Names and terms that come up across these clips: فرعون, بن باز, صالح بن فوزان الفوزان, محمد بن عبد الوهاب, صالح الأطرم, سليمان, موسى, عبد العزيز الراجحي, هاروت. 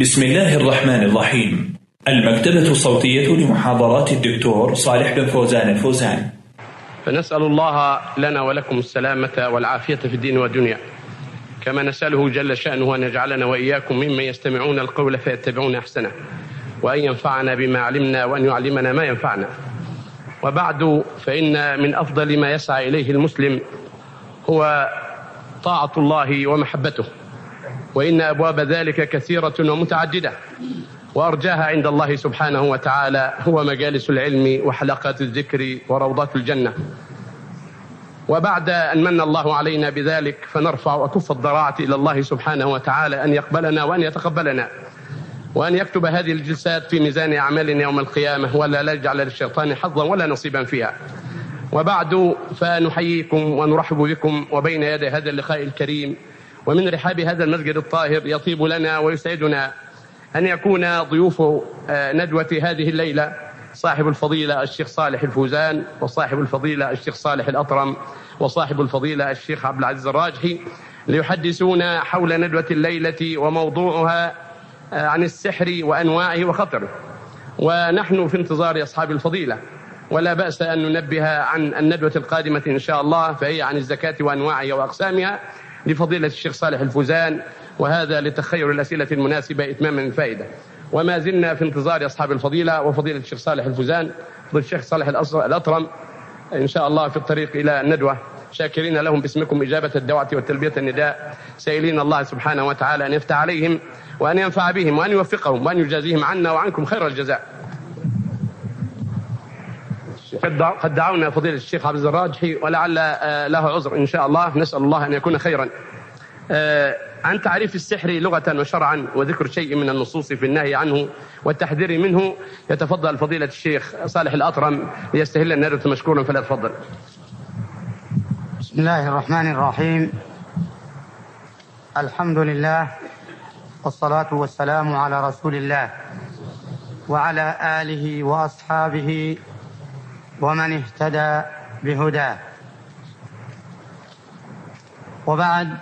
بسم الله الرحمن الرحيم. المكتبة الصوتية لمحاضرات الدكتور صالح بن فوزان الفوزان. فنسأل الله لنا ولكم السلامة والعافية في الدين والدنيا، كما نسأله جل شأنه أن يجعلنا وإياكم ممن يستمعون القول فيتبعون أحسنه، وأن ينفعنا بما علمنا وأن يعلمنا ما ينفعنا. وبعد، فإن من أفضل ما يسعى إليه المسلم هو طاعة الله ومحبته، وإن أبواب ذلك كثيرة ومتعددة، وأرجاها عند الله سبحانه وتعالى هو مجالس العلم وحلقات الذكر وروضات الجنة. وبعد أن من الله علينا بذلك، فنرفع أكف الضراعة إلى الله سبحانه وتعالى أن يقبلنا وأن يتقبلنا، وأن يكتب هذه الجلسات في ميزان أعمالنا يوم القيامة، ولا يجعل للشيطان حظا ولا نصيبا فيها. وبعد، فنحييكم ونرحب بكم، وبين يدي هذا اللقاء الكريم ومن رحاب هذا المسجد الطاهر يطيب لنا ويسعدنا أن يكون ضيوف ندوة هذه الليلة صاحب الفضيلة الشيخ صالح الفوزان، وصاحب الفضيلة الشيخ صالح الأطرم، وصاحب الفضيلة الشيخ عبد العزيز الراجحي، ليحدثونا حول ندوة الليلة وموضوعها عن السحر وأنواعه وخطره. ونحن في انتظار أصحاب الفضيلة، ولا بأس أن ننبه عن الندوة القادمة إن شاء الله، فهي عن الزكاة وأنواعها وأقسامها لفضيلة الشيخ صالح الفوزان، وهذا لتخير الأسئلة المناسبة إتماما الفائدة. وما زلنا في انتظار أصحاب الفضيلة وفضيلة الشيخ صالح الفوزان والشيخ صالح الأطرم إن شاء الله في الطريق إلى الندوة، شاكرين لهم باسمكم إجابة الدعوة وتلبية النداء، سائلين الله سبحانه وتعالى أن يفتح عليهم وأن ينفع بهم وأن يوفقهم وأن يجازيهم عنا وعنكم خير الجزاء. قد دعونا فضيلة الشيخ عبد الراجحي ولعل له عذر إن شاء الله، نسأل الله أن يكون خيرا. عن تعريف السحر لغة وشرعا وذكر شيء من النصوص في النهي عنه والتحذير منه، يتفضل فضيلة الشيخ صالح الأطرم ليستهل الندوة مشكورا، فلا تفضل. بسم الله الرحمن الرحيم. الحمد لله، والصلاة والسلام على رسول الله وعلى آله وأصحابه ومن اهتدى بهداه. وبعد،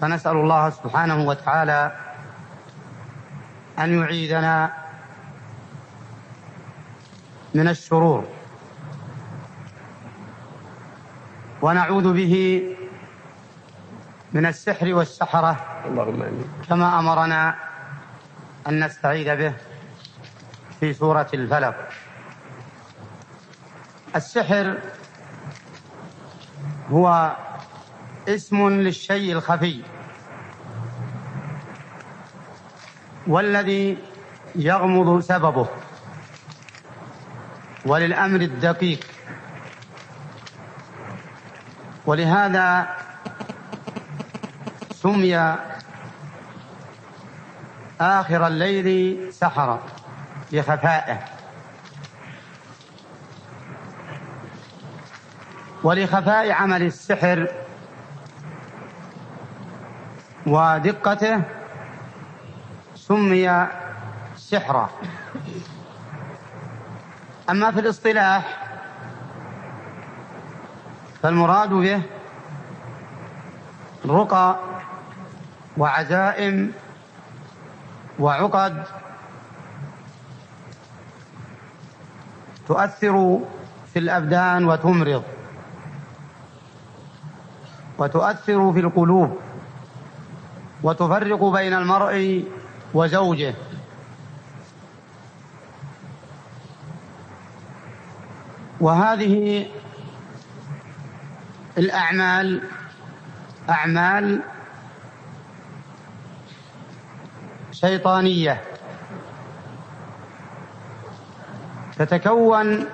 فنسأل الله سبحانه وتعالى أن يعيذنا من الشرور، ونعوذ به من السحر والسحرة، كما أمرنا أن نستعيذ به في سورة الفلق. السحر هو اسم للشيء الخفي، والذي يغمض سببه، وللأمر الدقيق. ولهذا سمي آخر الليل سحرا لخفائه، ولخفاء عمل السحر ودقته سمي سحرا. أما في الاصطلاح فالمراد به رقى وعزائم وعقد تؤثر في الأبدان وتمرض، وتؤثر في القلوب، وتفرق بين المرء وزوجه، وهذه الأعمال أعمال شيطانية تتكون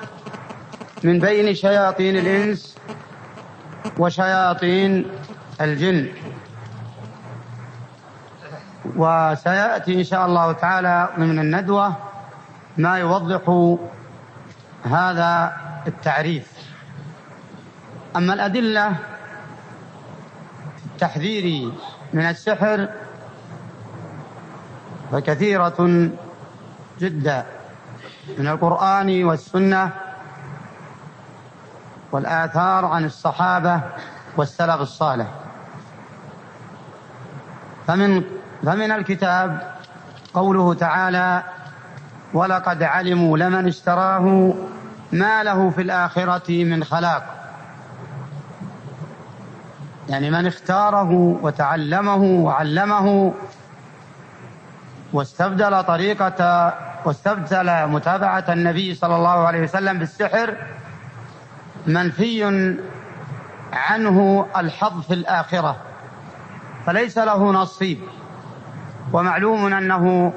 من بين شياطين الإنس وشياطين الجن. وسيأتي إن شاء الله تعالى من الندوة ما يوضح هذا التعريف. أما الأدلة التحذير من السحر فكثيرة جدا من القرآن والسنة والآثار عن الصحابة والسلف الصالح. فمن فمن الكتاب قوله تعالى: ولقد علموا لمن اشتراه ما له في الآخرة من خلاق، يعني من اختاره وتعلمه وعلمه واستبدل متابعة النبي صلى الله عليه وسلم بالسحر منفي عنه الحظ في الآخرة، فليس له نصيب. ومعلوم أنه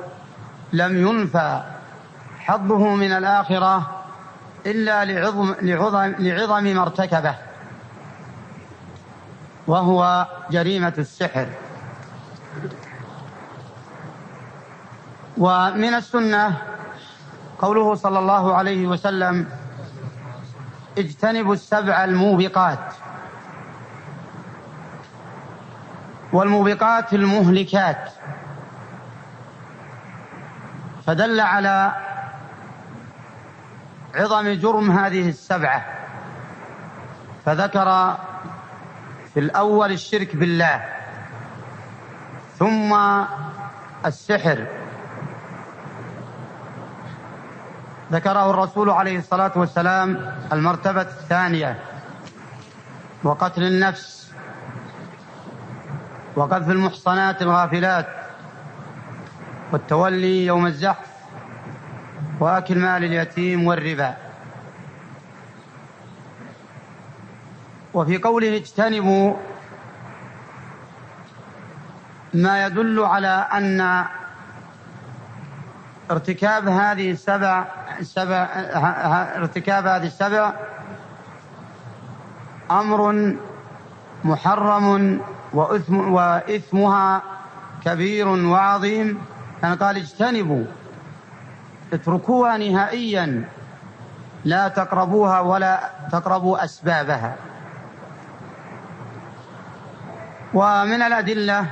لم ينفى حظه من الآخرة إلا لعظم ما ارتكبه، وهو جريمة السحر. ومن السنة قوله صلى الله عليه وسلم: اجتنبوا السبع الموبقات. والموبقات المهلكات، فدل على عظم جرم هذه السبعة، فذكر في الأول الشرك بالله، ثم السحر ذكره الرسول عليه الصلاة والسلام المرتبة الثانية، وقتل النفس، وقذف المحصنات الغافلات، والتولي يوم الزحف، وأكل مال اليتيم، والربا. وفي قوله اجتنبوا ما يدل على أن ارتكاب هذه السبع أمر محرم وإثمها كبير وعظيم. كان قال اجتنبوا، اتركوها نهائيا، لا تقربوها ولا تقربوا أسبابها. ومن الأدلة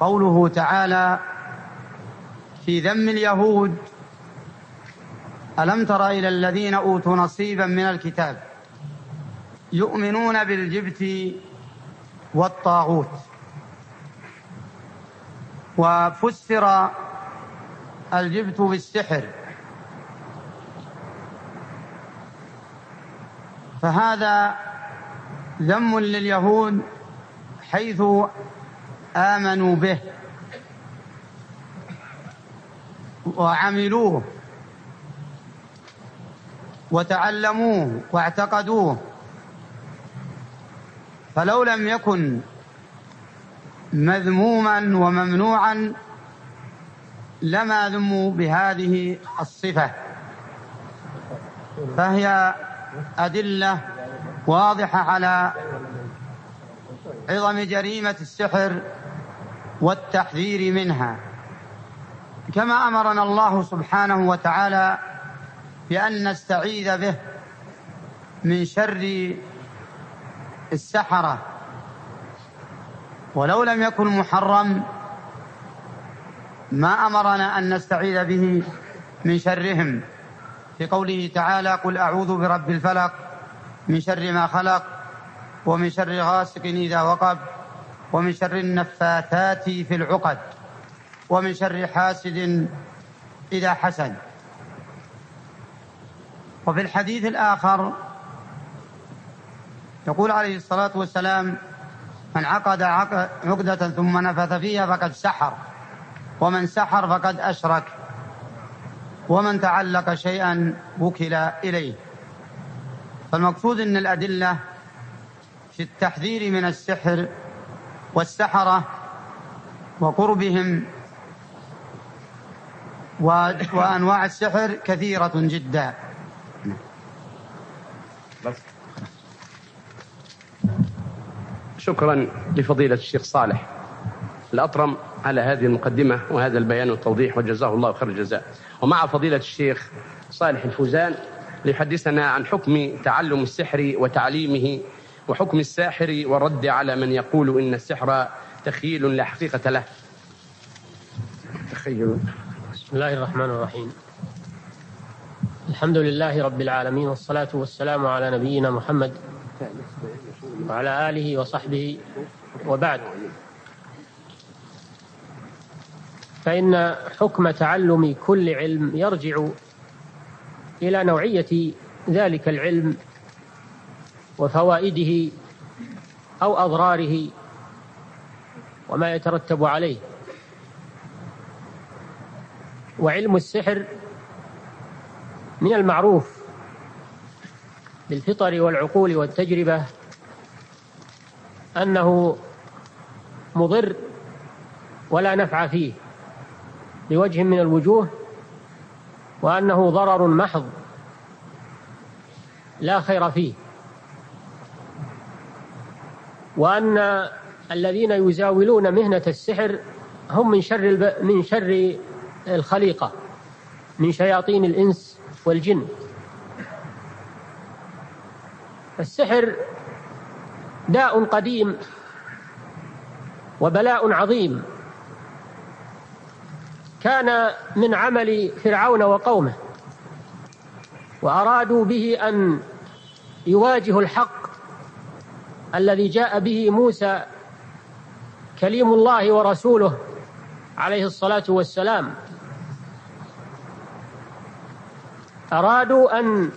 قوله تعالى في ذم اليهود: ألم تر إلى الذين أوتوا نصيبا من الكتاب يؤمنون بالجبت والطاغوت. وفسر الجبت بالسحر، فهذا ذم لليهود حيث آمنوا به وعملوه وتعلموه واعتقدوه، فلو لم يكن مذموما وممنوعا لما ذموا بهذه الصفة. فهي أدلة واضحة على عظم جريمة السحر والتحذير منها، كما أمرنا الله سبحانه وتعالى بأن نستعيذ به من شر السحرة، ولو لم يكن محرم ما أمرنا أن نستعيذ به من شرهم في قوله تعالى: قل أعوذ برب الفلق من شر ما خلق ومن شر غاسق إذا وقب ومن شر النفاثات في العقد ومن شر حاسد إذا حسد. وفي الحديث الآخر يقول عليه الصلاة والسلام: من عقد عقدة ثم نفث فيها فقد سحر، ومن سحر فقد أشرك، ومن تعلق شيئا وكل إليه. فالمقصود أن الأدلة في التحذير من السحر والسحرة وقربهم وأنواع السحر كثيرة جدا. شكرا لفضيلة الشيخ صالح الأطرم على هذه المقدمة وهذا البيان والتوضيح، وجزاه الله خير الجزاء. ومع فضيلة الشيخ صالح الفوزان ليحدثنا عن حكم تعلم السحر وتعليمه، وحكم الساحر، والرد على من يقول إن السحر تخيل لا حقيقة له. تخيل. بسم الله الرحمن الرحيم. الحمد لله رب العالمين، والصلاة والسلام على نبينا محمد وعلى آله وصحبه وبعد. فإن حكم تعلم كل علم يرجع إلى نوعية ذلك العلم وفوائده أو أضراره وما يترتب عليه. وعلم السحر من المعروف بالفطر والعقول والتجربة أنه مضر ولا نفع فيه بوجه من الوجوه، وأنه ضرر محض لا خير فيه، وأن الذين يزاولون مهنة السحر هم من شر الخليقة، من شياطين الإنس والجن. السحر داء قديم وبلاء عظيم، كان من عمل فرعون وقومه، وأرادوا به أن يواجهوا الحق الذي جاء به موسى كليم الله ورسوله عليه الصلاة والسلام. أرادوا أن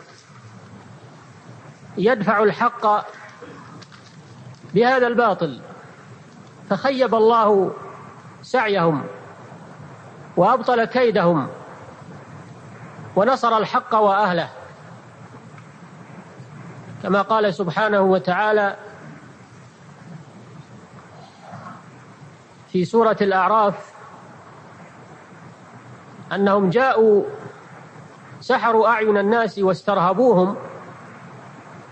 يدفعوا الحق بهذا الباطل، فخيب الله سعيهم وأبطل كيدهم ونصر الحق وأهله، كما قال سبحانه وتعالى في سورة الأعراف أنهم جاءوا سحروا أعين الناس واسترهبوهم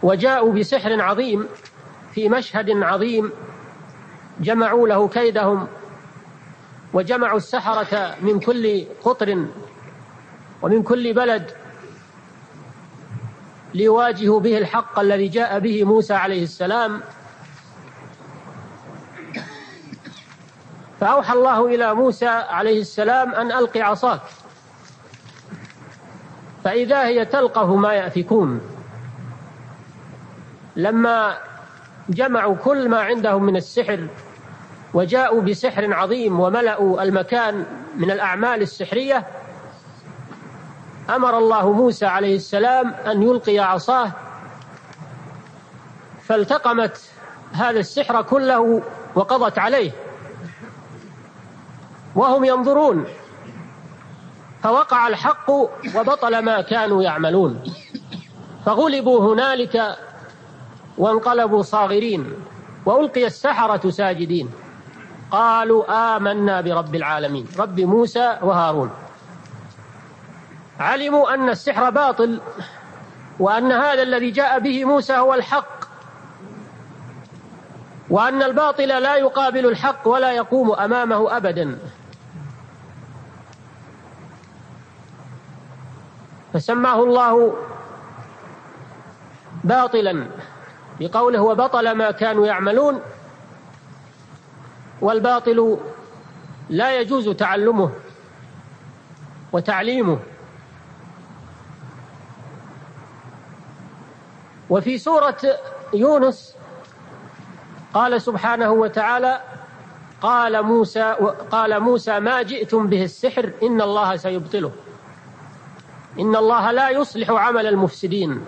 وجاءوا بسحر عظيم في مشهد عظيم جمعوا له كيدهم وجمعوا السحرة من كل قطر ومن كل بلد ليواجهوا به الحق الذي جاء به موسى عليه السلام. فأوحى الله إلى موسى عليه السلام أن ألق عصاك، فإذا هي تلقف ما يأفكون. لما جمعوا كل ما عندهم من السحر وجاءوا بسحر عظيم وملأوا المكان من الأعمال السحرية، أمر الله موسى عليه السلام أن يلقي عصاه، فالتقمت هذا السحر كله وقضت عليه وهم ينظرون، فوقع الحق وبطل ما كانوا يعملون، فغلبوا هنالك وانقلبوا صاغرين وألقي السحرة ساجدين قالوا آمنا برب العالمين رب موسى وهارون. علموا أن السحر باطل وأن هذا الذي جاء به موسى هو الحق، وأن الباطل لا يقابل الحق ولا يقوم أمامه أبدا، فسماه الله باطلا بقوله وبطل ما كانوا يعملون. والباطل لا يجوز تعلمه وتعليمه. وفي سورة يونس قال سبحانه وتعالى قال موسى ما جئتم به السحر إن الله سيبطله إن الله لا يصلح عمل المفسدين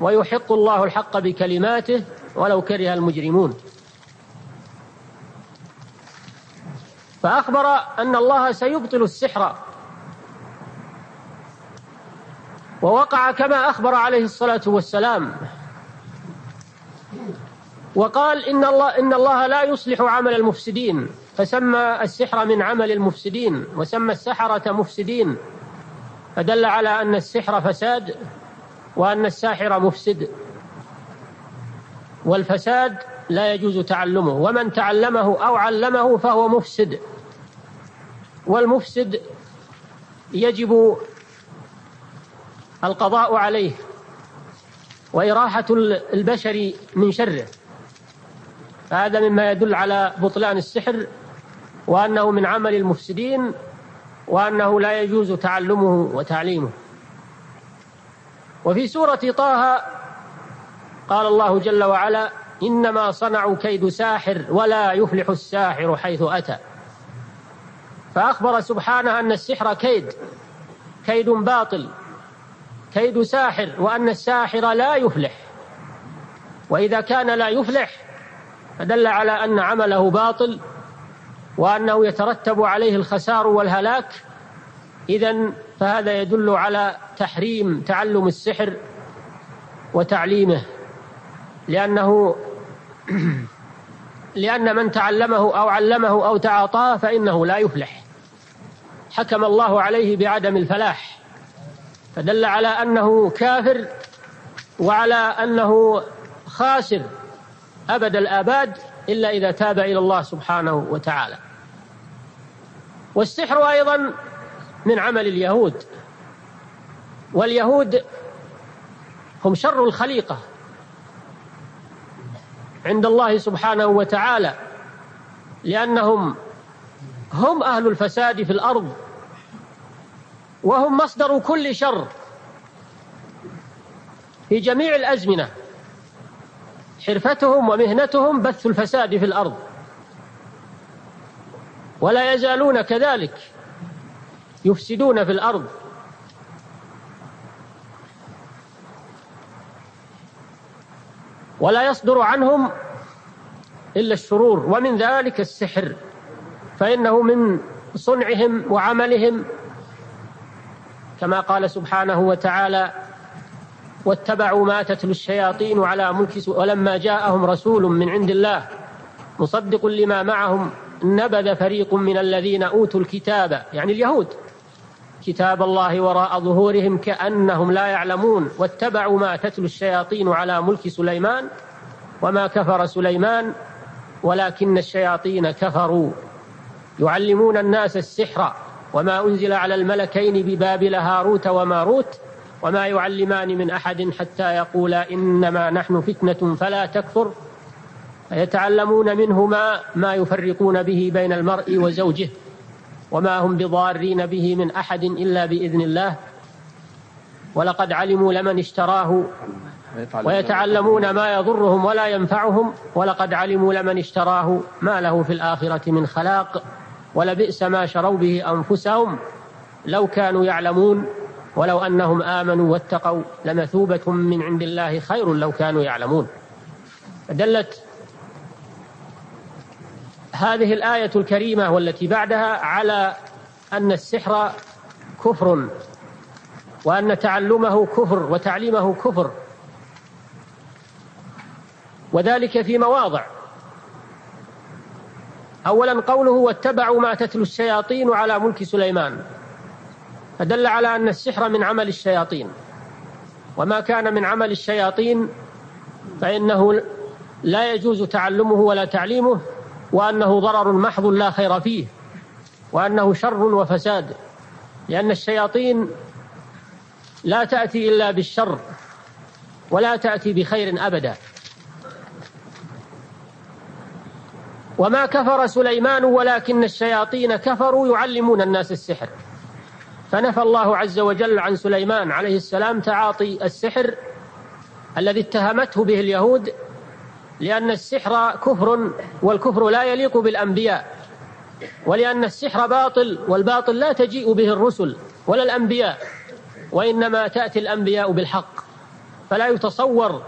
ويحق الله الحق بكلماته ولو كره المجرمون. فأخبر أن الله سيبطل السحر، ووقع كما أخبر عليه الصلاة والسلام، وقال إن الله لا يصلح عمل المفسدين، فسمى السحر من عمل المفسدين وسمى السحرة مفسدين، فدل على أن السحر فساد وأن الساحر مفسد، والفساد لا يجوز تعلمه، ومن تعلمه أو علمه فهو مفسد، والمفسد يجب القضاء عليه وإراحة البشر من شره. هذا مما يدل على بطلان السحر وأنه من عمل المفسدين وأنه لا يجوز تعلمه وتعليمه. وفي سورة طه قال الله جل وعلا إنما صنعوا كيد ساحر ولا يفلح الساحر حيث أتى. فأخبر سبحانه أن السحر كيد باطل، كيد ساحر، وأن الساحر لا يفلح، وإذا كان لا يفلح فدل على أن عمله باطل وأنه يترتب عليه الخسار والهلاك. إذن فهذا يدل على تحريم تعلم السحر وتعليمه، لأن من تعلمه أو علمه أو تعاطاه فإنه لا يفلح، حكم الله عليه بعدم الفلاح، فدل على أنه كافر وعلى أنه خاسر أبد الآباد إلا إذا تاب إلى الله سبحانه وتعالى. والسحر أيضا من عمل اليهود، واليهود هم شر الخليقة عند الله سبحانه وتعالى، لأنهم هم أهل الفساد في الأرض، وهم مصدر كل شر في جميع الأزمنة، حرفتهم ومهنتهم بث الفساد في الأرض، ولا يزالون كذلك يفسدون في الأرض. ولا يصدر عنهم إلا الشرور، ومن ذلك السحر، فإنه من صنعهم وعملهم، كما قال سبحانه وتعالى: واتبعوا ما تتلو الشياطين على ملك ولما جاءهم رسول من عند الله مصدق لما معهم نبذ فريق من الذين أوتوا الكتاب، يعني اليهود، كتاب الله وراء ظهورهم كأنهم لا يعلمون، واتبعوا ما تتلو الشياطين على ملك سليمان وما كفر سليمان ولكن الشياطين كفروا يعلمون الناس السحر وما أنزل على الملكين ببابل هاروت وماروت وما يعلمان من أحد حتى يقولا إنما نحن فتنة فلا تكفر فيتعلمون منهما ما يفرقون به بين المرء وزوجه وما هم بضارين به من أحد إلا بإذن الله ولقد علموا لمن اشتراه ويتعلمون ما يضرهم ولا ينفعهم ولقد علموا لمن اشتراه ما له في الآخرة من خلاق ولبئس ما شروا به أنفسهم لو كانوا يعلمون ولو أنهم آمنوا واتقوا لمثوبة من عند الله خير لو كانوا يعلمون. دلت هذه الآية الكريمة والتي بعدها على أن السحر كفر، وأن تعلمه كفر وتعليمه كفر، وذلك في مواضع. أولا قوله واتبعوا ما تتلو الشياطين على ملك سليمان، فدل على أن السحر من عمل الشياطين، وما كان من عمل الشياطين فإنه لا يجوز تعلمه ولا تعليمه، وأنه ضرر محض لا خير فيه، وأنه شر وفساد، لأن الشياطين لا تأتي إلا بالشر ولا تأتي بخير أبدا. وما كفر سليمان ولكن الشياطين كفروا يعلمون الناس السحر، فنفى الله عز وجل عن سليمان عليه السلام تعاطي السحر الذي اتهمته به اليهود، لأن السحر كفر والكفر لا يليق بالأنبياء، ولأن السحر باطل والباطل لا تجيء به الرسل ولا الأنبياء، وإنما تأتي الأنبياء بالحق، فلا يتصور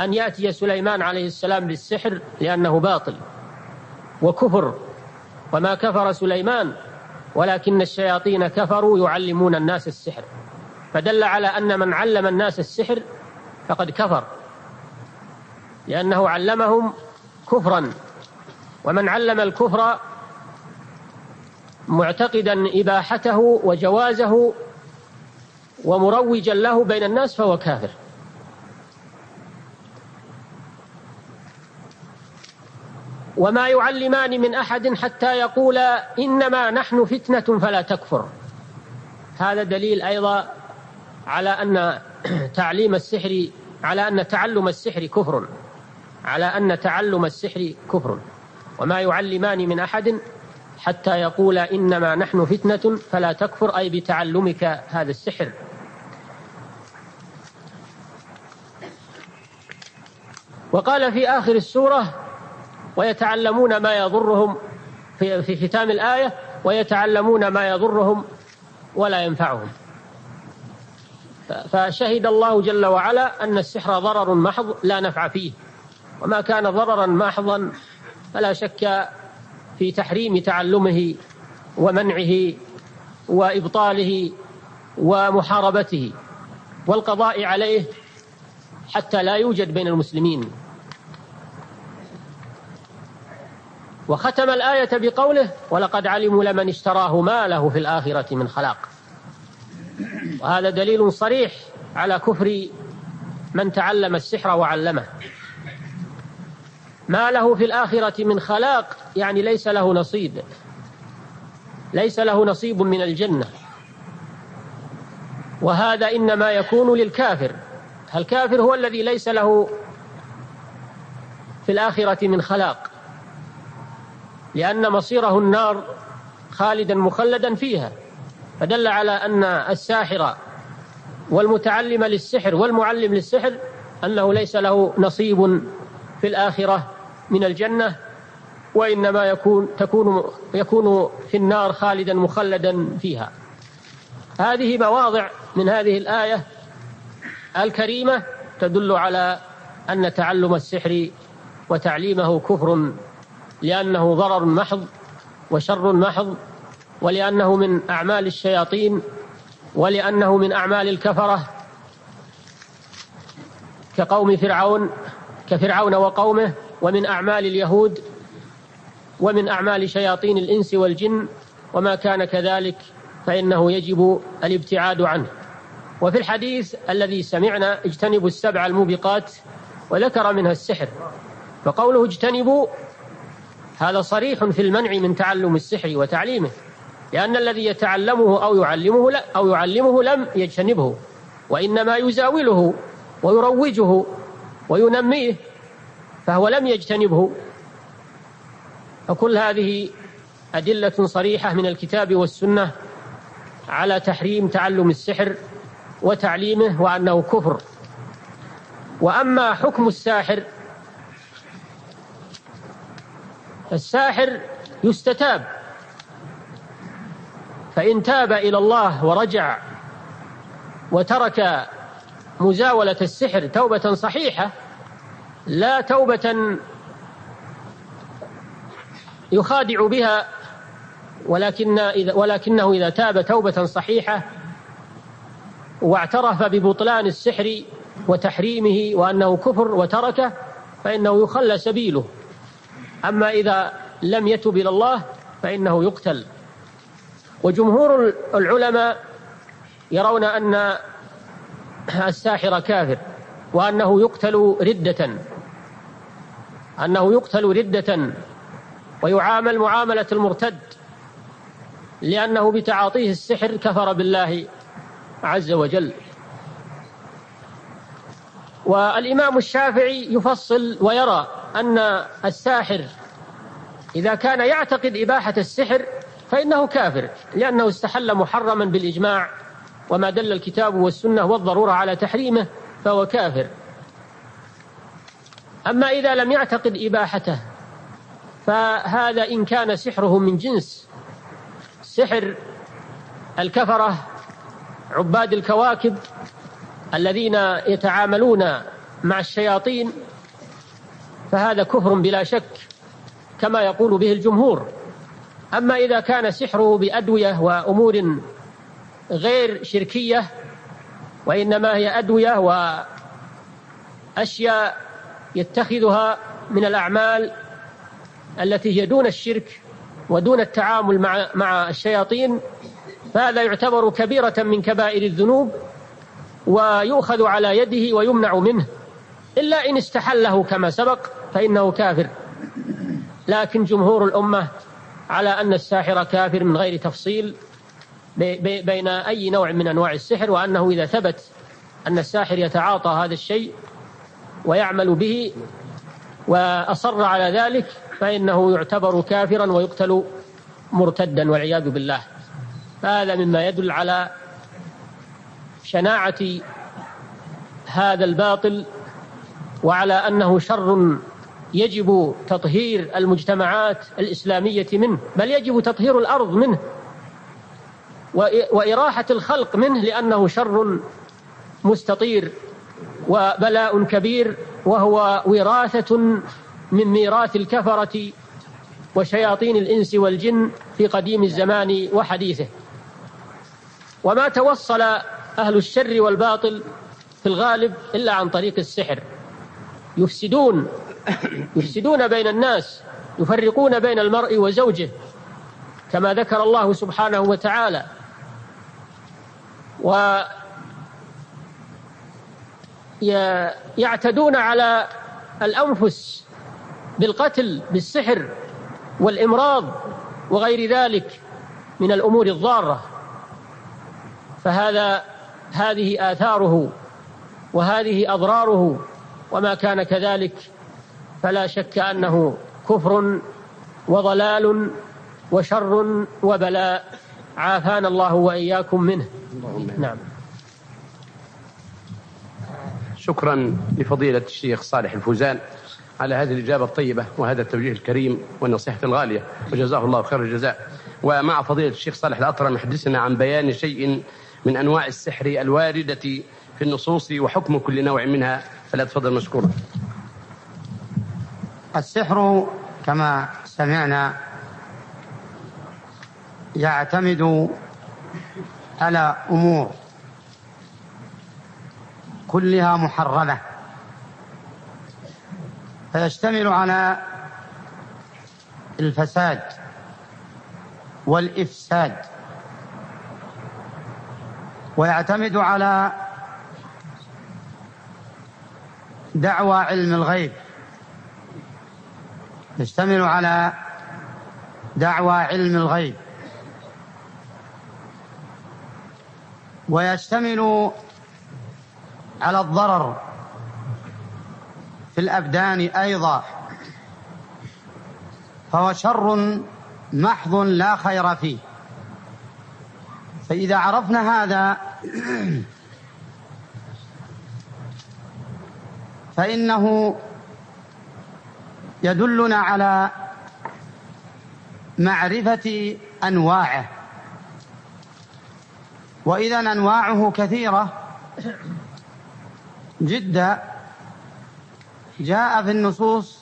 أن يأتي سليمان عليه السلام بالسحر لأنه باطل وكفر. وما كفر سليمان ولكن الشياطين كفروا يعلمون الناس السحر، فدل على أن من علم الناس السحر فقد كفر، لأنه علمهم كفرا، ومن علم الكفر معتقدا إباحته وجوازه ومروجا له بين الناس فهو كافر. وما يعلمان من أحد حتى يقولا إنما نحن فتنة فلا تكفر، هذا دليل أيضا على أن تعلم السحر كفر، على أن تعلم السحر كفر. وما يعلمان من أحد حتى يقول إنما نحن فتنة فلا تكفر، أي بتعلمك هذا السحر. وقال في آخر السورة ويتعلمون ما يضرهم، في ختام الآية ويتعلمون ما يضرهم ولا ينفعهم. فشهد الله جل وعلا أن السحر ضرر محض لا نفع فيه، وما كان ضررا محضا فلا شك في تحريم تعلمه ومنعه وإبطاله ومحاربته والقضاء عليه حتى لا يوجد بين المسلمين. وختم الآية بقوله ولقد علموا لمن اشتراه ما له في الآخرة من خلاق. وهذا دليل صريح على كفر من تعلم السحر وعلمه. ما له في الآخرة من خلاق يعني ليس له نصيب، ليس له نصيب من الجنة، وهذا إنما يكون للكافر. الكافر هو الذي ليس له في الآخرة من خلاق، لأن مصيره النار خالدا مخلدا فيها. فدل على أن الساحر والمتعلم للسحر والمعلم للسحر أنه ليس له نصيب في الآخرة من الجنة، وإنما يكون في النار خالدا مخلدا فيها. هذه مواضع من هذه الآية الكريمة تدل على أن تعلم السحر وتعليمه كفر، لأنه ضرر محض وشر محض، ولأنه من أعمال الشياطين، ولأنه من أعمال الكفرة كفرعون وقومه، ومن أعمال اليهود، ومن أعمال شياطين الإنس والجن، وما كان كذلك فإنه يجب الابتعاد عنه. وفي الحديث الذي سمعنا اجتنبوا السبع الموبقات وذكر منها السحر، فقوله اجتنبوا هذا صريح في المنع من تعلم السحر وتعليمه، لأن الذي يتعلمه أو يعلمه لم يجتنبه، وإنما يزاوله ويروجه وينميه، فهو لم يجتنبه. فكل هذه أدلة صريحة من الكتاب والسنة على تحريم تعلم السحر وتعليمه وأنه كفر. وأما حكم الساحر، الساحر يستتاب، فإن تاب إلى الله ورجع وترك مزاولة السحر توبة صحيحة لا توبة يخادع بها، ولكنه إذا تاب توبة صحيحة واعترف ببطلان السحر وتحريمه وأنه كفر وتركه فإنه يخلى سبيله. أما إذا لم يتب إلى الله فإنه يقتل. وجمهور العلماء يرون أن الساحر كافر، وأنه يقتل ردة ويعامل معاملة المرتد، لأنه بتعاطيه السحر كفر بالله عز وجل. والإمام الشافعي يفصل ويرى أن الساحر إذا كان يعتقد إباحة السحر فإنه كافر، لأنه استحل محرما بالإجماع، وما دل الكتاب والسنة والضرورة على تحريمه فهو كافر. أما إذا لم يعتقد إباحته فهذا إن كان سحره من جنس سحر الكفرة عباد الكواكب الذين يتعاملون مع الشياطين، فهذا كفر بلا شك كما يقول به الجمهور. أما إذا كان سحره بأدوية وأمور غير شركية، وإنما هي أدوية وأشياء يتخذها من الأعمال التي هي دون الشرك ودون التعامل مع الشياطين، فهذا يعتبر كبيرة من كبائر الذنوب ويؤخذ على يده ويمنع منه، إلا إن استحله كما سبق فإنه كافر. لكن جمهور الأمة على أن الساحر كافر من غير تفصيل بين أي نوع من أنواع السحر، وأنه إذا ثبت أن الساحر يتعاطى هذا الشيء ويعمل به وأصر على ذلك فإنه يعتبر كافرا ويقتل مرتدا والعياذ بالله. هذا مما يدل على شناعة هذا الباطل، وعلى أنه شر يجب تطهير المجتمعات الإسلامية منه، بل يجب تطهير الأرض منه وإراحة الخلق منه، لأنه شر مستطير وبلاء كبير، وهو وراثة من ميراث الكفرة وشياطين الإنس والجن في قديم الزمان وحديثه. وما توصل أهل الشر والباطل في الغالب إلا عن طريق السحر، يفسدون بين الناس، يفرقون بين المرء وزوجه كما ذكر الله سبحانه وتعالى. ويعتدون على الأنفس بالقتل، بالسحر والإمراض وغير ذلك من الأمور الضارة. فهذه آثاره وهذه أضراره، وما كان كذلك فلا شك أنه كفر وضلال وشر وبلاء، عافانا الله وإياكم منه. نعم. شكرا لفضيلة الشيخ صالح الفوزان على هذه الإجابة الطيبة وهذا التوجيه الكريم والنصيحة الغالية، وجزاه الله خير الجزاء. ومع فضيلة الشيخ صالح الأطرم يحدثنا عن بيان شيء من أنواع السحر الواردة في النصوص وحكم كل نوع منها، فلا تفضل مشكورا. السحر كما سمعنا يعتمد على أمور كلها محرمة، فيشتمل على الفساد والإفساد، ويعتمد على دعوى علم الغيب، يشتمل على دعوى علم الغيب، ويشتمل على الضرر في الأبدان أيضا، فهو شر محض لا خير فيه. فإذا عرفنا هذا فإنه يدلنا على معرفة أنواعه، وإذا أنواعه كثيرة جدا. جاء في النصوص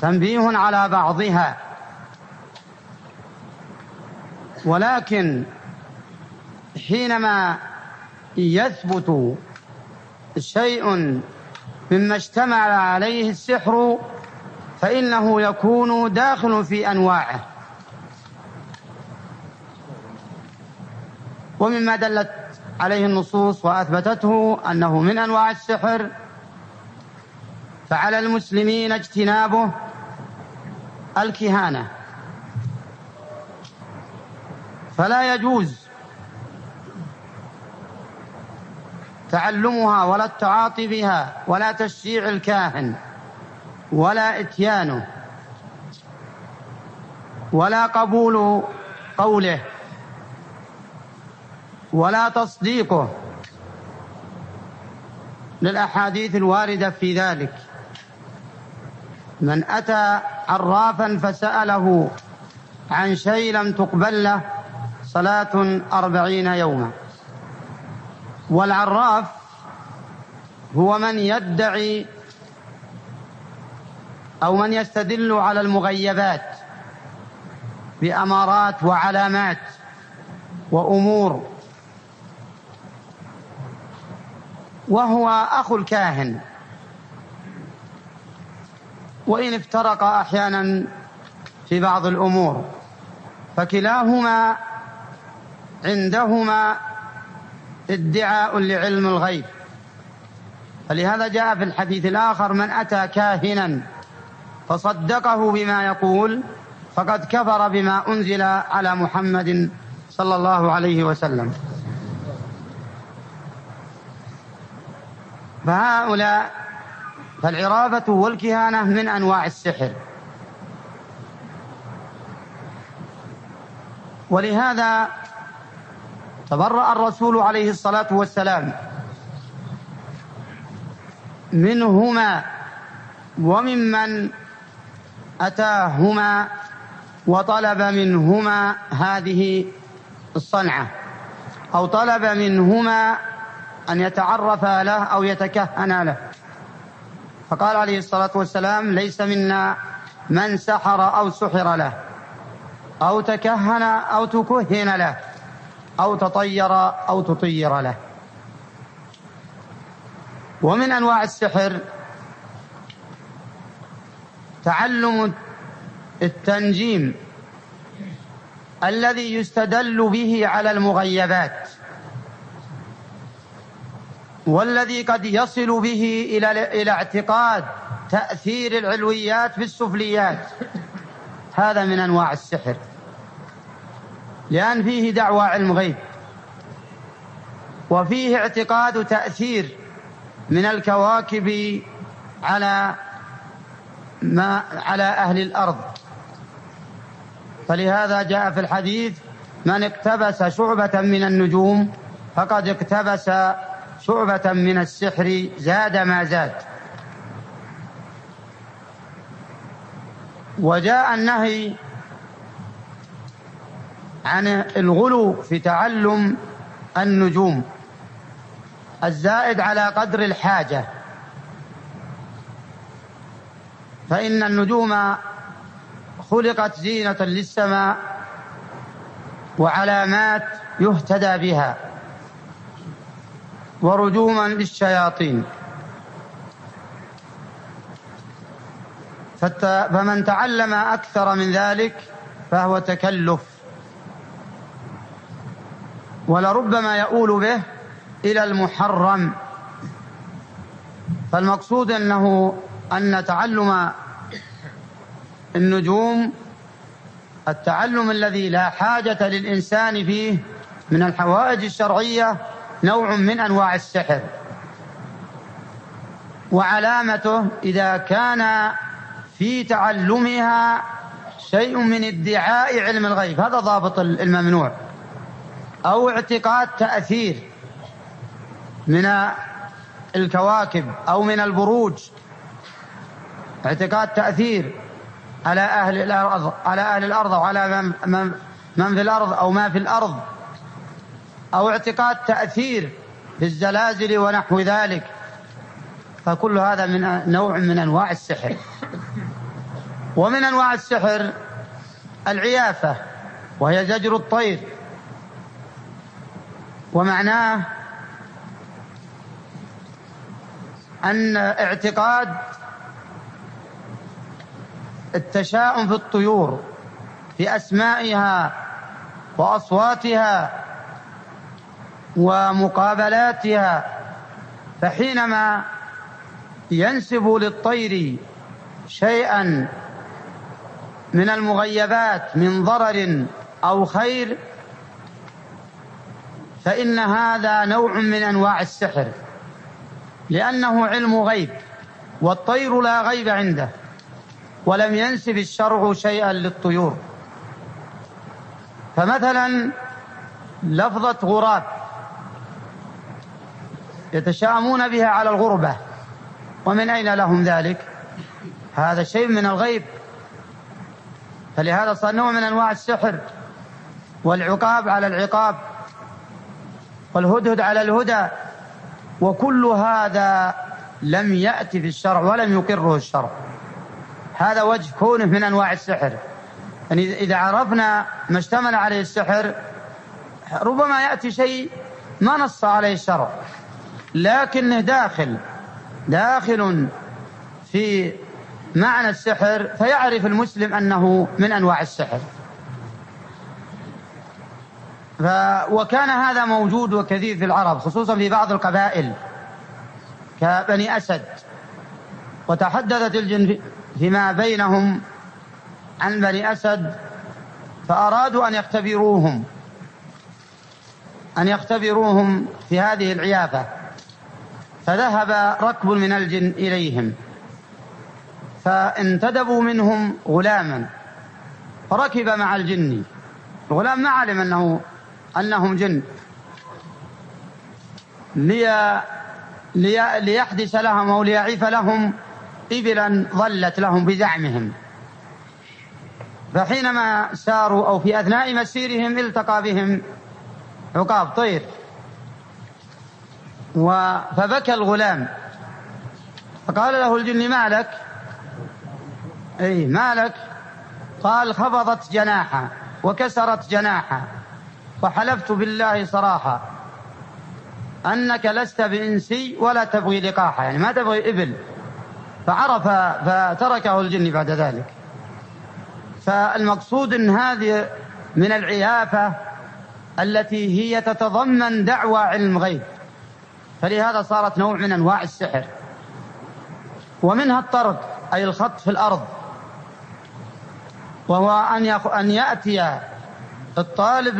تنبيه على بعضها، ولكن حينما يثبت شيء مما اجتمع عليه السحر فإنه يكون داخل في أنواعه. ومما دلت عليه النصوص وأثبتته أنه من أنواع السحر، فعلى المسلمين اجتنابه الكهانة، فلا يجوز تعلمها ولا التعاطي بها ولا تشجيع الكاهن ولا إتيانه ولا قبول قوله ولا تصديقه للأحاديث الواردة في ذلك. من أتى عرافا فسأله عن شيء لم تقبل له صلاة 40 يوما. والعراف هو من يدعي أو من يستدل على المغيبات بأمارات وعلامات وأمور، وهو أخو الكاهن، وإن افترق أحيانا في بعض الأمور، فكلاهما عندهما ادعاء لعلم الغيب. فلهذا جاء في الحديث الآخر: من أتى كاهنا فصدقه بما يقول فقد كفر بما أنزل على محمد صلى الله عليه وسلم. فهؤلاء فالعرافة والكهانة من أنواع السحر. ولهذا تبرأ الرسول عليه الصلاة والسلام منهما وممن أتاهما وطلب منهما هذه الصنعة أو طلب منهما أن يتعرف له أو يتكهن له. فقال عليه الصلاة والسلام: ليس منا من سحر أو سحر له أو تكهن أو تكهن له أو تطير أو تطير له. ومن أنواع السحر تعلم التنجيم الذي يستدل به على المغيبات، والذي قد يصل به إلى اعتقاد تأثير العلويات بالسفليات. هذا من أنواع السحر، لأن فيه دعوى علم غيب، وفيه اعتقاد تأثير من الكواكب على أهل الأرض. فلهذا جاء في الحديث: من اقتبس شعبة من النجوم فقد اقتبس شعبة من السحر زاد ما زاد. وجاء النهي عن الغلو في تعلم النجوم الزائد على قدر الحاجة، فإن النجوم خلقت زينة للسماء وعلامات يهتدى بها ورجوما للشياطين، فمن تعلم أكثر من ذلك فهو تكلف، ولربما يؤول به إلى المحرم. فالمقصود أنه أن تعلم النجوم التعلم الذي لا حاجة للإنسان فيه من الحوائج الشرعية نوع من أنواع السحر، وعلامته إذا كان في تعلمها شيء من ادعاء علم الغيب، هذا ضابط الممنوع، أو اعتقاد تأثير من الكواكب أو من البروج، اعتقاد تأثير على أهل الأرض وعلى من في الأرض أو ما في الأرض، أو اعتقاد تأثير في الزلازل ونحو ذلك. فكل هذا من نوع من أنواع السحر. ومن أنواع السحر العيافة، وهي زجر الطير، ومعناه أن اعتقاد التشاؤم في الطيور في أسمائها وأصواتها ومقابلاتها، فحينما ينسب للطير شيئا من المغيبات من ضرر أو خير فإن هذا نوع من أنواع السحر، لأنه علم غيب والطير لا غيب عنده، ولم ينسب الشرع شيئا للطيور. فمثلا لفظة غراب يتشاءمون بها على الغربة، ومن أين لهم ذلك؟ هذا شيء من الغيب، فلهذا صار نوع من أنواع السحر. والعقاب على العقاب، والهدهد على الهدى، وكل هذا لم يأتي في الشرع ولم يقره الشرع. هذا وجه كونه من أنواع السحر. يعني إذا عرفنا ما اشتمل عليه السحر ربما يأتي شيء ما نص عليه الشرع، لكنه داخل في معنى السحر، فيعرف المسلم أنه من أنواع السحر. وكان هذا موجود وكثير في العرب، خصوصا في بعض القبائل كبني أسد. وتحدثت الجن فيما بينهم عن بني أسد، فأرادوا أن يختبروهم في هذه العيافة، فذهب ركب من الجن إليهم، فانتدبوا منهم غلاما فركب مع الجن. الغلام ما علم أنهم جن، ليحدث لهم أو ليعيف لهم إبلا ظلت لهم بزعمهم، فحينما ساروا أو في أثناء مسيرهم التقى بهم عقاب طير، فبكى الغلام فقال له الجن: ما لك؟ أي ما لك؟ قال: خفضت جناحا وكسرت جناحا، وحلفت بالله صراحة أنك لست بإنسي ولا تبغي لقاحا، يعني ما تبغي إبل. فعرف فتركه الجن بعد ذلك. فالمقصود أن هذه من العيافة التي هي تتضمن دعوى علم غيب، فلهذا صارت نوع من أنواع السحر. ومنها الطرد، أي الخط في الأرض، وهو أن يأتي الطالب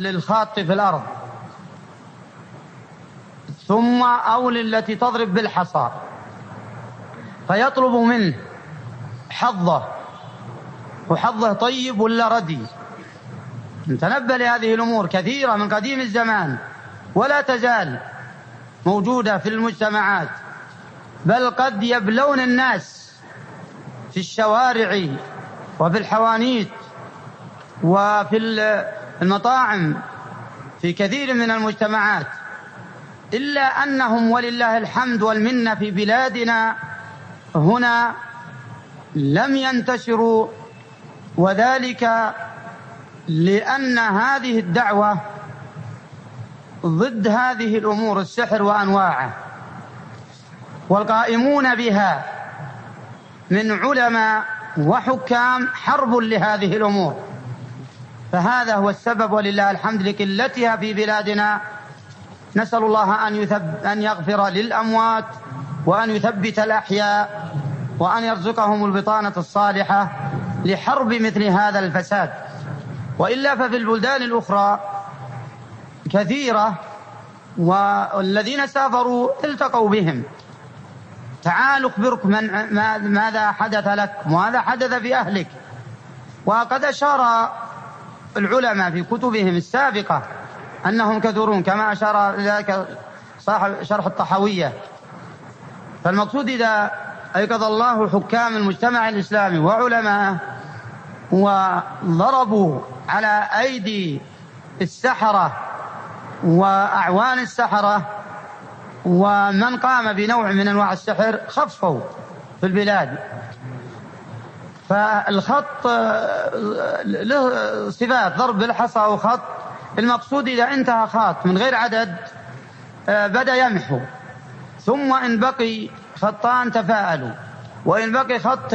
للخاط في الأرض ثم أو التي تضرب بالحصى فيطلب منه حظه، وحظه طيب ولا ردي. نتنبه لهذه الأمور كثيرة من قديم الزمان، ولا تزال موجودة في المجتمعات، بل قد يبلون الناس في الشوارع وفي الحوانيت وفي المطاعم في كثير من المجتمعات، إلا أنهم ولله الحمد والمنة في بلادنا هنا لم ينتشروا، وذلك لأن هذه الدعوة ضد هذه الأمور، السحر وأنواعه. والقائمون بها من علماء وحكام حرب لهذه الأمور، فهذا هو السبب ولله الحمد لقلتها في بلادنا. نسأل الله أن يغفر للأموات وأن يثبت الأحياء وأن يرزقهم البطانة الصالحة لحرب مثل هذا الفساد، وإلا ففي البلدان الأخرى كثيرة، والذين سافروا التقوا بهم: تعالوا أخبركم ماذا حدث لكم وماذا حدث في أهلك. وقد أشار العلماء في كتبهم السابقة أنهم كثيرون، كما أشار ذلك صاحب شرح الطحاوية. فالمقصود إذا أيقظ الله حكام المجتمع الإسلامي وعلماءه وضربوا على أيدي السحرة وأعوان السحرة ومن قام بنوع من أنواع السحر، خفوا في البلاد. فالخط له صفات: ضرب بالحصى وخط. المقصود إذا انتهى خط من غير عدد بدأ يمحو، ثم إن بقي خطان تفاءلوا، وإن بقي خط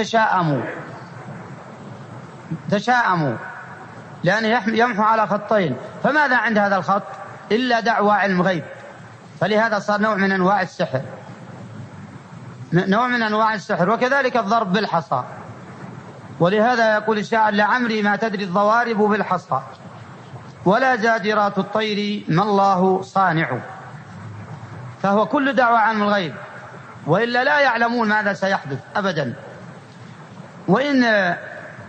تشاءموا، لأنه يمحو على خطين. فماذا عند هذا الخط إلا دعوى علم غيب، فلهذا صار نوع من أنواع السحر، نوع من أنواع السحر. وكذلك الضرب بالحصى، ولهذا يقول الشاعر: لعمري ما تدري الضوارب بالحصى، ولا زاجرات الطير ما الله صانع. فهو كل دعوى عن الغيب، وإلا لا يعلمون ماذا سيحدث أبدا. وإن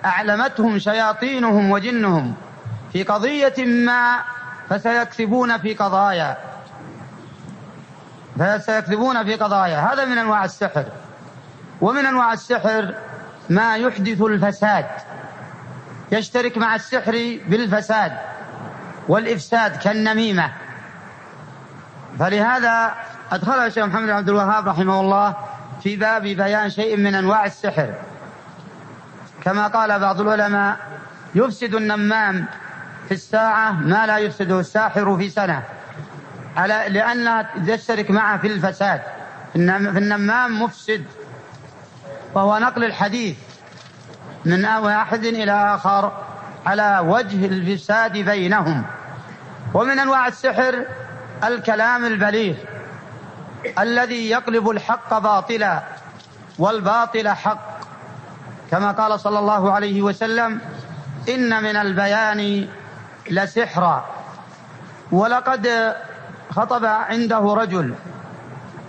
أعلمتهم شياطينهم وجنهم في قضية ما فسيكذبون في قضايا. هذا من أنواع السحر. ومن أنواع السحر ما يحدث الفساد، يشترك مع السحر بالفساد والإفساد كالنميمة. فلهذا أدخل الشيخ محمد بن عبد الوهاب رحمه الله في باب بيان شيء من أنواع السحر، كما قال بعض العلماء: يفسد النمام في الساعة ما لا يفسده الساحر في سنة، لأنها يشترك معه في الفساد. النمام مفسد، وهو نقل الحديث من واحد إلى آخر على وجه الفساد بينهم. ومن أنواع السحر الكلام البليغ الذي يقلب الحق باطلا والباطل حق، كما قال صلى الله عليه وسلم: إن من البيان لسحرا. ولقد خطب عنده رجل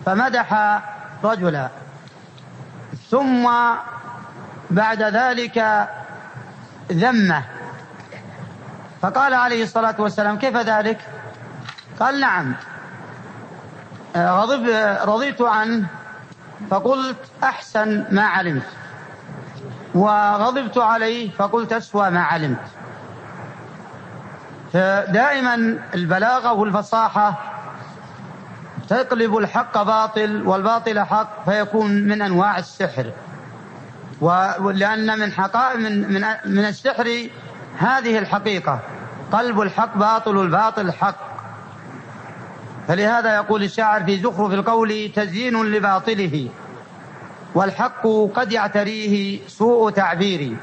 فمدح رجلا، ثم بعد ذلك ذمه، فقال عليه الصلاة والسلام: كيف ذلك؟ قال: نعم، رضيت عنه فقلت أحسن ما علمت، وغضبت عليه فقلت أسوأ ما علمت. دائما البلاغة والفصاحة تقلب الحق باطل والباطل حق، فيكون من أنواع السحر، ولأن من حقائق من السحر هذه الحقيقة، قلب الحق باطل والباطل حق. فلهذا يقول الشاعر في زخرف القول: تزيين لباطله والحق قد يعتريه سوء تعبيري.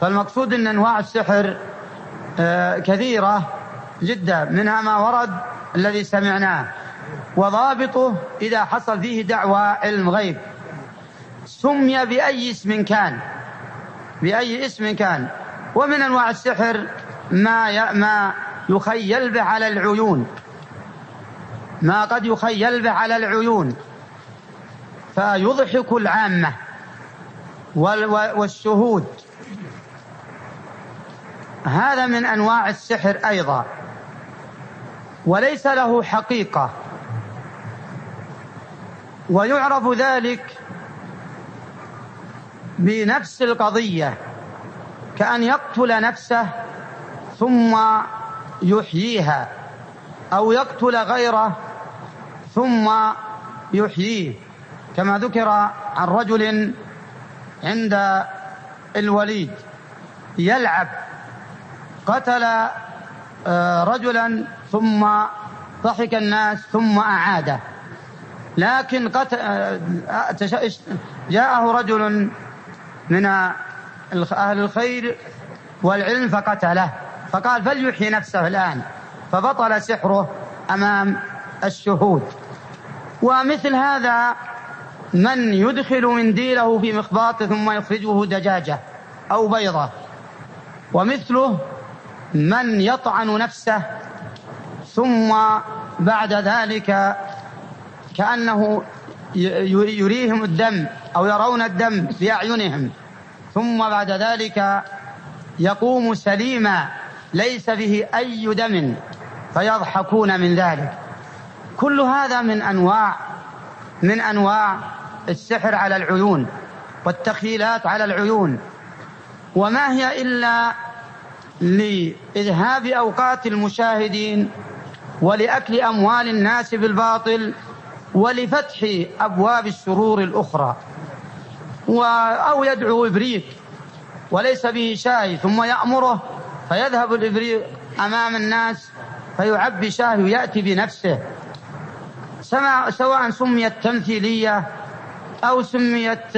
فالمقصود أن أنواع السحر كثيرة جدا، منها ما ورد الذي سمعناه، وضابطه إذا حصل فيه دعوى علم غيب سمي بأي اسم كان، بأي اسم كان. ومن أنواع السحر ما يخيل به على العيون، ما قد يخيل به على العيون فيضحك العامة والشهود، هذا من أنواع السحر أيضا، وليس له حقيقة. ويعرف ذلك بنفس القضية، كأن يقتل نفسه ثم يحييها، أو يقتل غيره ثم يحييه، كما ذكر عن رجل عند الوليد يلعب، قتل رجلا ثم ضحك الناس ثم أعاده، لكن جاءه رجل من أهل الخير والعلم فقتله، فقال فليحيي نفسه الآن، فبطل سحره أمام الشهود. ومثل هذا من يدخل منديله في مخباط ثم يخرجه دجاجة أو بيضة، ومثله من يطعن نفسه ثم بعد ذلك كأنه يريهم الدم أو يرون الدم بأعينهم، ثم بعد ذلك يقوم سليما ليس به أي دم فيضحكون من ذلك. كل هذا من أنواع السحر على العيون والتخيلات على العيون، وما هي إلا لإذهاب أوقات المشاهدين ولأكل أموال الناس بالباطل ولفتح أبواب الشرور الأخرى، أو يدعو إبريق وليس به شاي ثم يأمره فيذهب الإبريق أمام الناس فيعبي شاي ويأتي بنفسه، سواء سميت تمثيلية أو سميت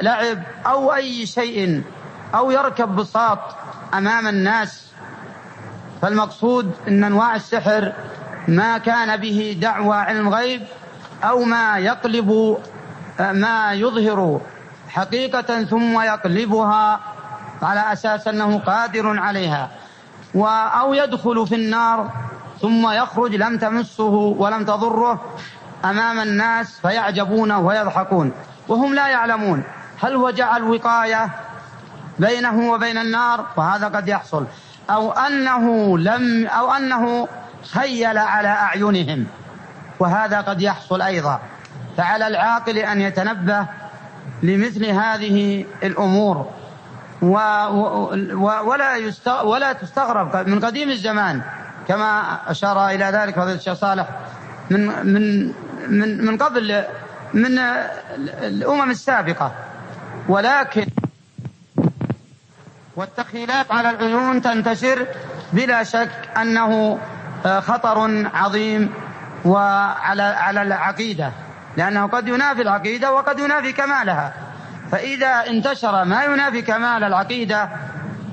لعب أو أي شيء، أو يركب بساط أمام الناس. فالمقصود أن أنواع السحر ما كان به دعوى علم غيب، أو ما يظهر حقيقة ثم يقلبها على أساس أنه قادر عليها، أو يدخل في النار ثم يخرج لم تمسه ولم تضره أمام الناس فيعجبون ويضحكون وهم لا يعلمون، هل هو جعل وقاية بينه وبين النار، وهذا قد يحصل، أو أنه خيل على أعينهم، وهذا قد يحصل أيضا. فعلى العاقل أن يتنبه لمثل هذه الأمور، ولا تستغرب. من قديم الزمان كما أشار إلى ذلك فضيلة الشيخ صالح، من قبل من الأمم السابقة، ولكن والتخيلات على العيون تنتشر بلا شك أنه خطر عظيم وعلى العقيدة، لأنه قد ينافي العقيدة وقد ينافي كمالها، فإذا انتشر ما ينافي كمال العقيدة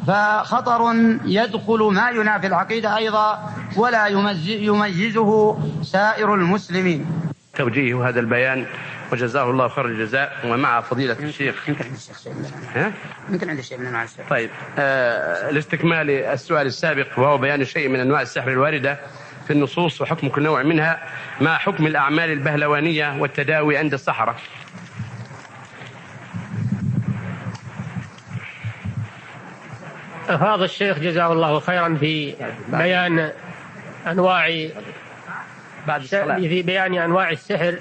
فخطر يدخل ما ينافي العقيدة أيضا، ولا يميزه سائر المسلمين. توجيه هذا البيان وجزاه الله خير الجزاء. ومع فضيلة الشيخ يمكن عندي شيء من أنواع السحر. طيب، لاستكمال السؤال السابق وهو بيان شيء من أنواع السحر الواردة في النصوص وحكم كل نوع منها، ما حكم الأعمال البهلوانية والتداوي عند السحرة؟ أفاض الشيخ جزاه الله خيرا في بيان أنواع السحر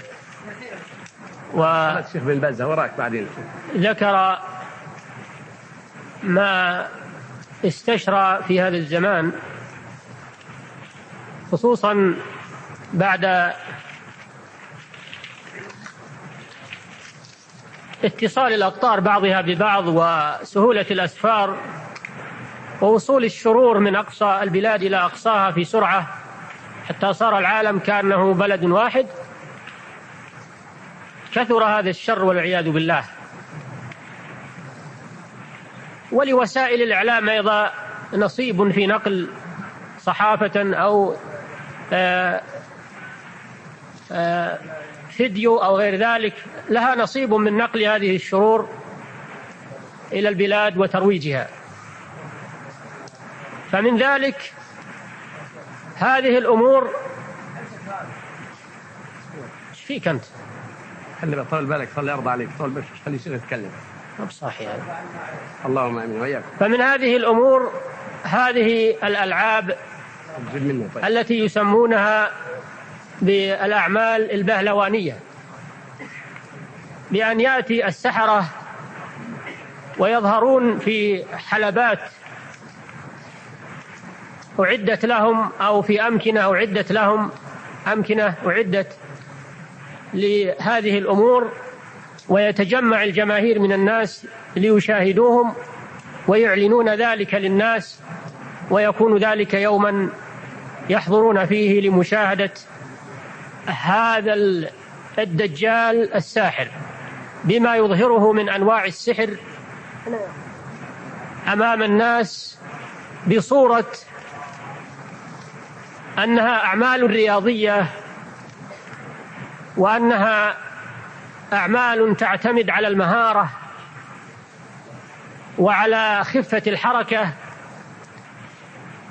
الشيخ بن باز وراك بعدين ذكر ما استشرى في هذا الزمان، خصوصا بعد اتصال الأقطار بعضها ببعض وسهولة الأسفار ووصول الشرور من أقصى البلاد إلى أقصاها في سرعة، حتى صار العالم كأنه بلد واحد. كثر هذا الشر والعياذ بالله. ولوسائل الإعلام أيضا نصيب في نقل صحافة أو فيديو أو غير ذلك، لها نصيب من نقل هذه الشرور إلى البلاد وترويجها. فمن ذلك هذه الأمور. ايش فيك أنت؟ خلي طول بالك، خلي أرضى عليك، طول بالك، خلي يصير يتكلم. صحيح. اللهم آمين وإياك. فمن هذه الأمور هذه الألعاب التي يسمونها بالأعمال البهلوانية، بأن يأتي السحرة ويظهرون في حلبات أعدت لهم أو في أمكنة أعدت لهم، أمكنة أعدت لهذه الأمور، ويتجمع الجماهير من الناس ليشاهدوهم ويعلنون ذلك للناس، ويكون ذلك يوما يحضرون فيه لمشاهدة هذا الدجال الساحر بما يظهره من أنواع السحر أمام الناس بصورة أنها أعمال رياضية، وأنها أعمال تعتمد على المهارة وعلى خفة الحركة،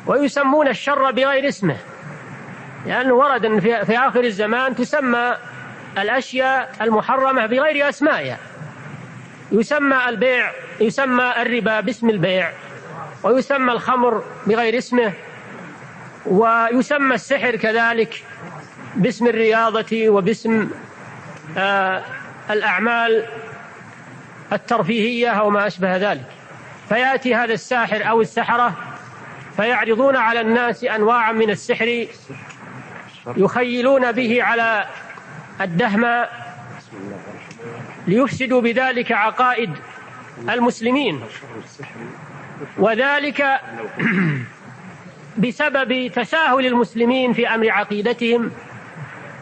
ويسمون الشر بغير اسمه، لأنه ورد في آخر الزمان تسمى الأشياء المحرمة بغير أسمائها. يسمى البيع، يسمى الربا باسم البيع، ويسمى الخمر بغير اسمه، ويسمى السحر كذلك باسم الرياضة وباسم الأعمال الترفيهية أو ما أشبه ذلك. فيأتي هذا الساحر أو السحرة فيعرضون على الناس أنواعا من السحر يخيلون به على الدهمة ليفسدوا بذلك عقائد المسلمين، وذلك بسبب تساهل المسلمين في أمر عقيدتهم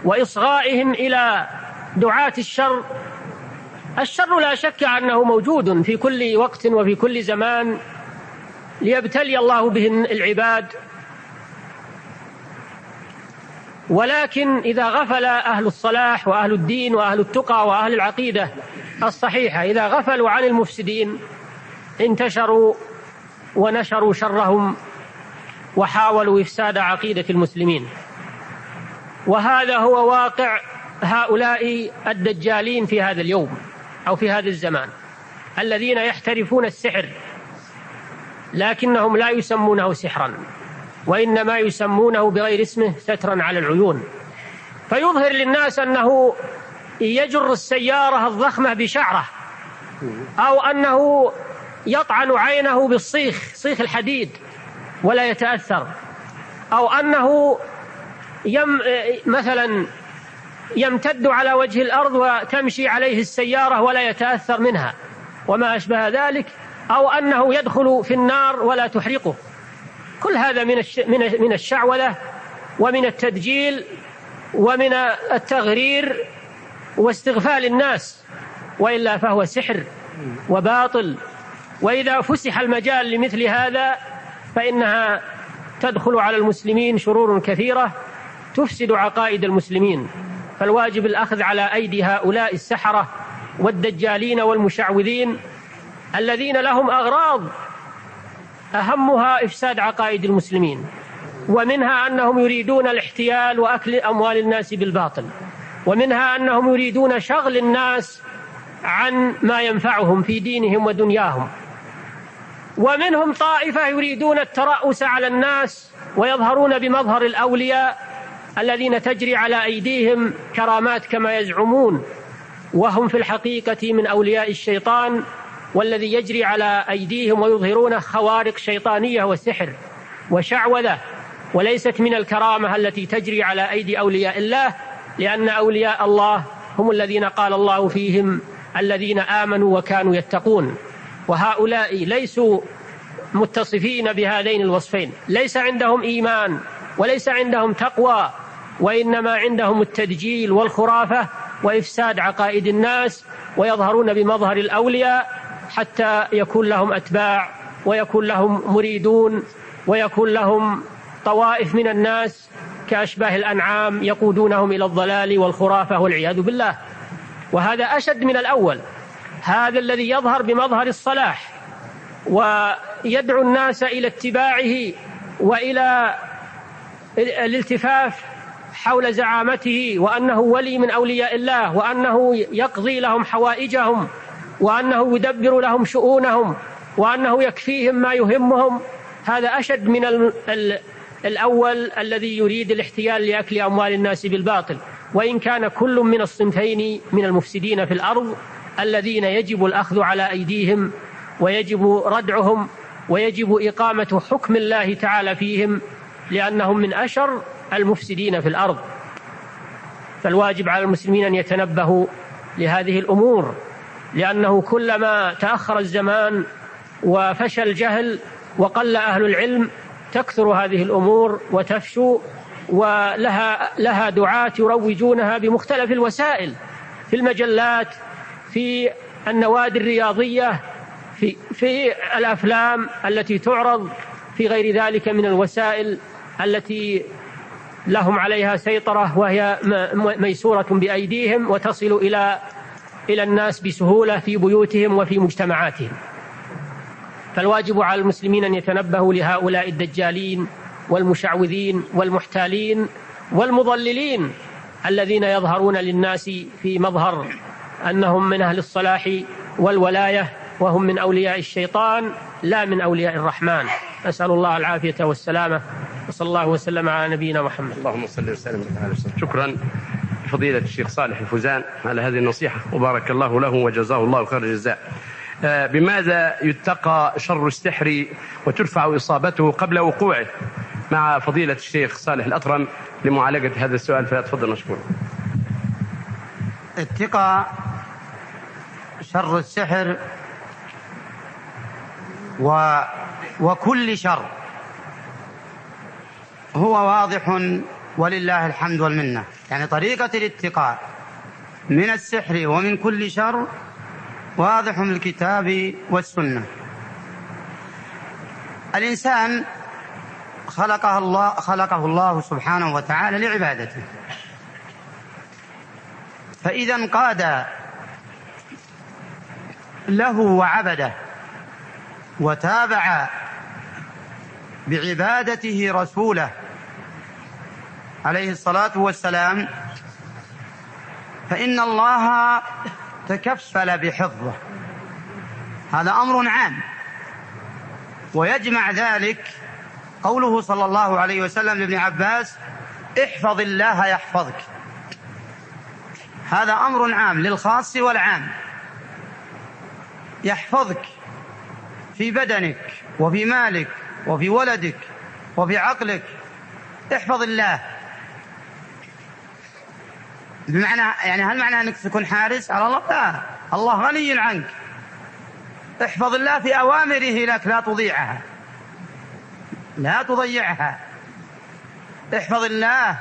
وإصغائهم إلى دعاة الشر. الشر لا شك أنه موجود في كل وقت وفي كل زمان ليبتلي الله به العباد، ولكن إذا غفل أهل الصلاح وأهل الدين وأهل التقى وأهل العقيدة الصحيحة، إذا غفلوا عن المفسدين انتشروا ونشروا شرهم وحاولوا إفساد عقيدة المسلمين. وهذا هو واقع هؤلاء الدجالين في هذا اليوم أو في هذا الزمان، الذين يحترفون السحر لكنهم لا يسمونه سحرا، وإنما يسمونه بغير اسمه سترا على العيون. فيظهر للناس أنه يجر السيارة الضخمة بشعره، أو أنه يطعن عينه بالصيخ، صيخ الحديد، ولا يتأثر، أو أنه مثلا يمتد على وجه الأرض وتمشي عليه السيارة ولا يتأثر منها وما أشبه ذلك، أو أنه يدخل في النار ولا تحرقه. كل هذا من الشعوذة ومن التدجيل ومن التغرير واستغفال الناس، وإلا فهو سحر وباطل. وإذا فسح المجال لمثل هذا فإنها تدخل على المسلمين شرور كثيرة تفسد عقائد المسلمين. فالواجب الأخذ على أيدي هؤلاء السحرة والدجالين والمشعوذين الذين لهم أغراض أهمها إفساد عقائد المسلمين، ومنها أنهم يريدون الاحتيال وأكل أموال الناس بالباطل، ومنها أنهم يريدون شغل الناس عن ما ينفعهم في دينهم ودنياهم، ومنهم طائفة يريدون الترأس على الناس ويظهرون بمظهر الأولياء الذين تجري على أيديهم كرامات كما يزعمون وهم في الحقيقة من أولياء الشيطان، والذي يجري على أيديهم ويظهرون خوارق شيطانية والسحر وشعوذة، وليست من الكرامة التي تجري على أيدي أولياء الله، لأن أولياء الله هم الذين قال الله فيهم الذين آمنوا وكانوا يتقون، وهؤلاء ليسوا متصفين بهذين الوصفين، ليس عندهم إيمان وليس عندهم تقوى، وإنما عندهم التدجيل والخرافة وإفساد عقائد الناس، ويظهرون بمظهر الأولياء حتى يكون لهم أتباع ويكون لهم مريدون ويكون لهم طوائف من الناس كأشباه الأنعام يقودونهم إلى الضلال والخرافة والعياذ بالله. وهذا أشد من الأول، هذا الذي يظهر بمظهر الصلاح ويدعو الناس إلى اتباعه وإلى الالتفاف حول زعامته وأنه ولي من أولياء الله وأنه يقضي لهم حوائجهم وأنه يدبر لهم شؤونهم وأنه يكفيهم ما يهمهم، هذا أشد من الأول الذي يريد الاحتيال لأكل أموال الناس بالباطل، وإن كان كل من الصنفين من المفسدين في الأرض الذين يجب الأخذ على أيديهم ويجب ردعهم ويجب إقامة حكم الله تعالى فيهم، لأنهم من أشر المفسدين في الأرض. فالواجب على المسلمين أن يتنبهوا لهذه الأمور، لأنه كلما تأخر الزمان وفشى الجهل وقل أهل العلم تكثر هذه الأمور وتفشو، ولها دعاة يروجونها بمختلف الوسائل، في المجلات، في النوادي الرياضية، في الأفلام التي تعرض، في غير ذلك من الوسائل التي لهم عليها سيطرة وهي ميسورة بأيديهم وتصل إلى الناس بسهولة في بيوتهم وفي مجتمعاتهم. فالواجب على المسلمين أن يتنبهوا لهؤلاء الدجالين والمشعوذين والمحتالين والمضللين الذين يظهرون للناس في مظهر أنهم من أهل الصلاح والولاية، وهم من أولياء الشيطان لا من أولياء الرحمن. أسأل الله العافية والسلامة، وصلى الله وسلم على نبينا محمد. اللهم صل وسلم على رسوله. شكرا فضيلة الشيخ صالح الفوزان على هذه النصيحة، وبارك الله له وجزاه الله خير الجزاء. بماذا يتقى شر السحر وترفع إصابته قبل وقوعه؟ مع فضيلة الشيخ صالح الأطرم لمعالجة هذا السؤال، فأتفضل مشكور. اتقى شر السحر وكل شر هو واضح ولله الحمد والمنة، يعني طريقة الاتقاء من السحر ومن كل شر واضح من الكتاب والسنة. الإنسان خلقه الله سبحانه وتعالى لعبادته، فإذا انقاد له وعبده وتابع بعبادته رسوله عليه الصلاة والسلام فإن الله تكفل بحفظه، هذا أمر عام. ويجمع ذلك قوله صلى الله عليه وسلم لابن عباس: احفظ الله يحفظك. هذا أمر عام للخاص والعام، يحفظك في بدنك وفي مالك وفي ولدك وفي عقلك، احفظ الله. بمعنى يعني هل معنى أنك تكون حارس على الله؟ لا، الله غني عنك، احفظ الله في أوامره لك، لا تضيعها لا تضيعها، احفظ الله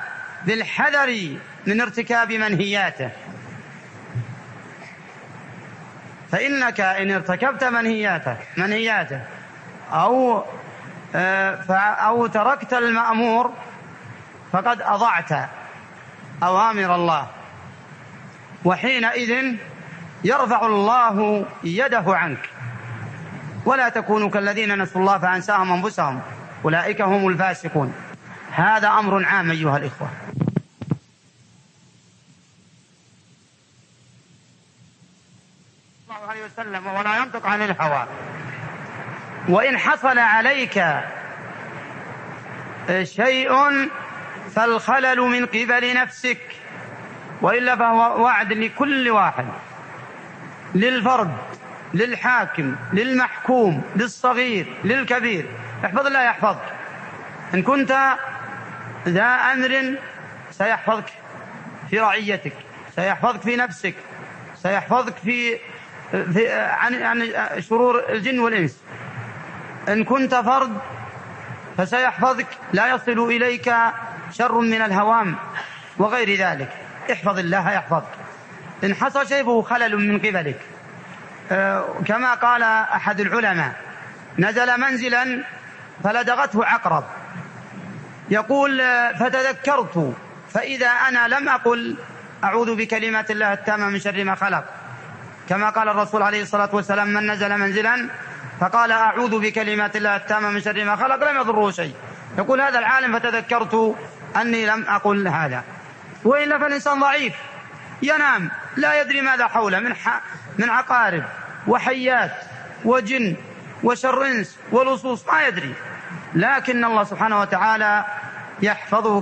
بالحذر من ارتكاب منهياته، فإنك إن ارتكبت منهياته أو تركت المأمور فقد أضعت أوامر الله، وحينئذ يرفع الله يده عنك. ولا تكونوا كالذين نسوا الله فأنساهم أنفسهم أولئك هم الفاسقون. هذا أمر عام أيها الإخوة. الله عليه وسلم: ولا ينطق عن الهوى. وإن حصل عليك شيء فالخلل من قبل نفسك، وإلا فهو وعد لكل واحد، للفرد، للحاكم، للمحكوم، للصغير، للكبير. احفظ الله يحفظك، إن كنت ذا أمر سيحفظك في رعيتك، سيحفظك في نفسك، سيحفظك في عن شرور الجن والإنس. إن كنت فرد فسيحفظك، لا يصل إليك شر من الهوام وغير ذلك. احفظ الله يحفظك. إن حصل شيء فهو خلل من قبلك. كما قال أحد العلماء: نزل منزلا فلدغته عقرب، يقول: فتذكرت فإذا أنا لم أقل أعوذ بكلمات الله التامة من شر ما خلق، كما قال الرسول عليه الصلاة والسلام: من نزل منزلا فقال أعوذ بكلمات الله التامة من شر ما خلق لم يضره شيء، يقول هذا العالم: فتذكرت أني لم أقل هذا. وإلا فالإنسان ضعيف، ينام لا يدري ماذا حوله من عقارب وحيات وجن وشر إنس ولصوص، ما يدري، لكن الله سبحانه وتعالى يحفظه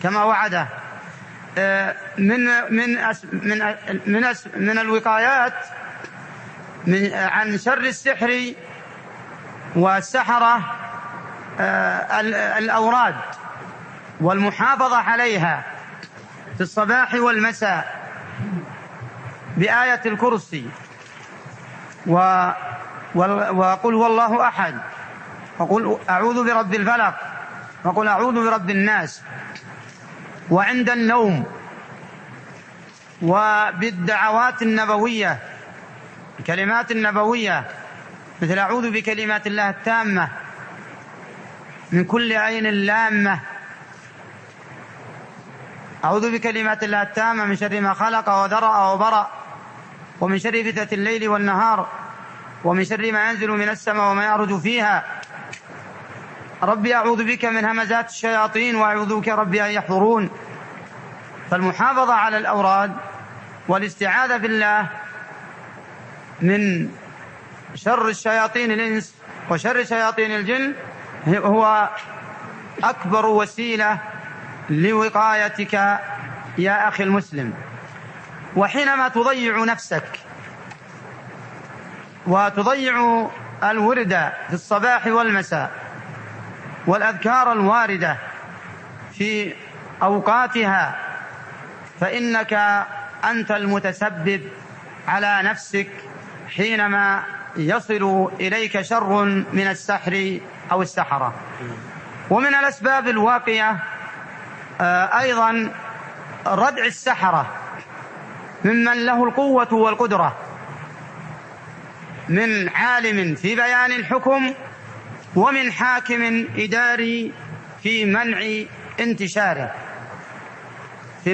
كما وعده. من الوقايات عن شر السحر والسحرة الأوراد، والمحافظة عليها في الصباح والمساء بآية الكرسي وقل هو الله أحد، وقل أعوذ برب الفلق، وقل أعوذ برب الناس، وعند النوم، وبالدعوات النبوية، الكلمات النبوية مثل أعوذ بكلمات الله التامة من كل عين لامة، أعوذ بكلمات الله التامة من شر ما خلق وذرأ وبرأ، ومن شر فتنة الليل والنهار، ومن شر ما ينزل من السماء وما يعرج فيها، ربي أعوذ بك من همزات الشياطين وأعوذ بك ربي أن يحضرون. فالمحافظة على الأوراد والاستعاذة بالله من شر الشياطين الإنس وشر شياطين الجن هو أكبر وسيلة لوقايتك يا أخي المسلم. وحينما تضيع نفسك وتضيع الوردة في الصباح والمساء والأذكار الواردة في أوقاتها، فإنك أنت المتسبب على نفسك حينما يصل إليك شر من السحر أو السحرة. ومن الأسباب الواقية أيضا ردع السحرة ممن له القوة والقدرة، من عالم في بيان الحكم، ومن حاكم إداري في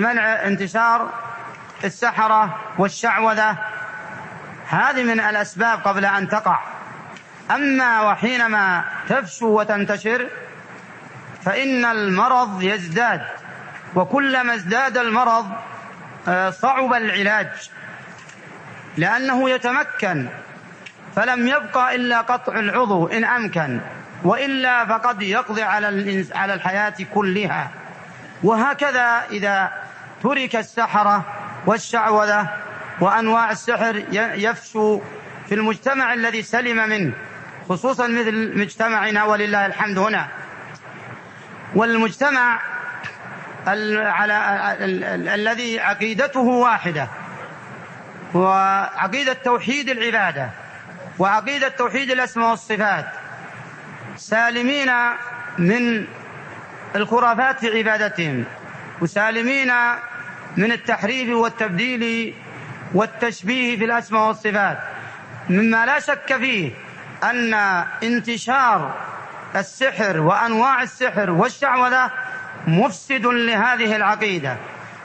منع انتشار السحرة والشعوذة. هذه من الأسباب قبل أن تقع. أما وحينما تفشو وتنتشر فإن المرض يزداد، وكلما ازداد المرض صعب العلاج، لأنه يتمكن، فلم يبقى إلا قطع العضو إن أمكن، وإلا فقد يقضي على الحياة كلها. وهكذا إذا ترك السحرة والشعوذة وأنواع السحر يفشو في المجتمع الذي سلم منه، خصوصا مثل مجتمعنا ولله الحمد هنا. والمجتمع الذي عقيدته واحدة، وعقيدة توحيد العبادة وعقيدة توحيد الأسماء والصفات، سالمين من الخرافات في عبادتهم، وسالمين من التحريف والتبديل والتشبيه في الأسماء والصفات، مما لا شك فيه أن انتشار السحر وأنواع السحر والشعوذة مفسد لهذه العقيدة،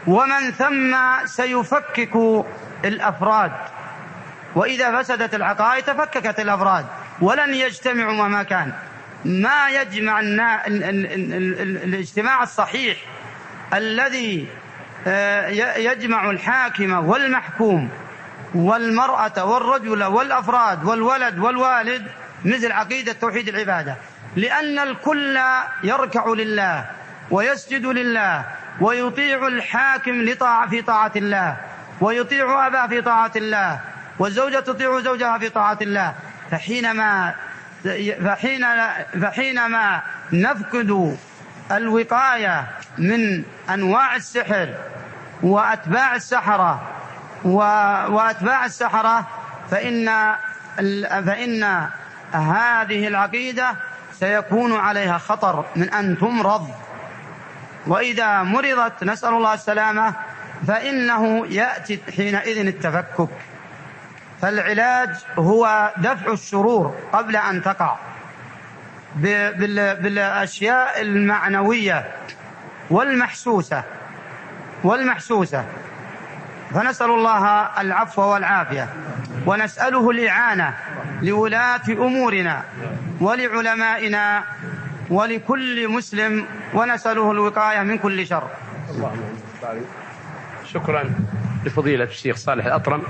ومن ثم سيفكك الأفراد. وإذا فسدت العقائد تفككت الأفراد، ولن يجتمعوا مهما كان. ما يجمع الاجتماع الصحيح الذي يجمع الحاكم والمحكوم والمرأة والرجل والأفراد والولد والوالد مثل عقيدة توحيد العبادة، لأن الكل يركع لله ويسجد لله ويطيع الحاكم في طاعة الله، ويطيع أباه في طاعة الله، والزوجة تطيع زوجها في طاعة الله. فحينما نفقد الوقاية من أنواع السحر وأتباع السحرة فإن هذه العقيدة سيكون عليها خطر من أن تمرض، وإذا مرضت نسأل الله السلامة فإنه يأتي حينئذ التفكك. فالعلاج هو دفع الشرور قبل أن تقع بالأشياء المعنوية والمحسوسة. فنسأل الله العفو والعافية، ونسأله الإعانة لولاة أمورنا ولعلمائنا ولكل مسلم، ونسأله الوقاية من كل شر. شكرا لفضيلة الشيخ صالح الأطرم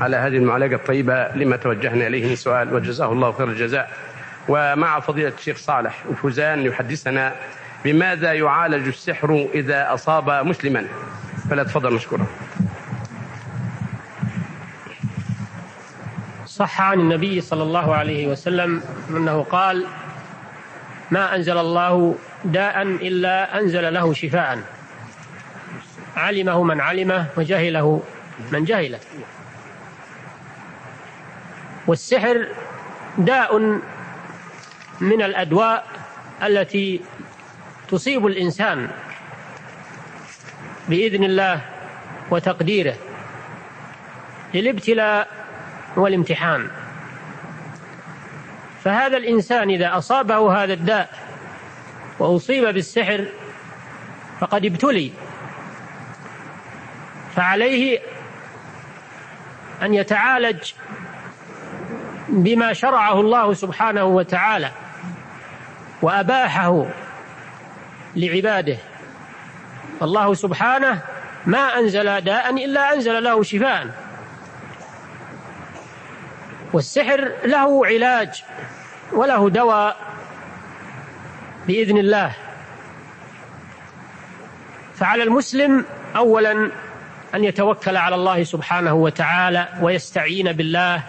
على هذه المعلقة الطيبة لما توجهنا إليه من سؤال، وجزاه الله خير الجزاء. ومع فضيلة الشيخ صالح الفوزان يحدثنا بماذا يعالج السحر إذا أصاب مسلما، فلا تفضل مشكورا. صح عن النبي صلى الله عليه وسلم أنه قال: ما أنزل الله داء إلا أنزل له شفاء، علمه من علمه وجهله من جهله. والسحر داء من الأدواء التي تصيب الإنسان بإذن الله وتقديره للابتلاء والامتحان. فهذا الإنسان إذا أصابه هذا الداء وأصيب بالسحر فقد ابتلي، فعليه أن يتعالج بما شرعه الله سبحانه وتعالى وأباحه لعباده. الله سبحانه ما أنزل داء إلا أنزل له شفاء، والسحر له علاج وله دواء بإذن الله. فعلى المسلم أولا أن يتوكل على الله سبحانه وتعالى ويستعين بالله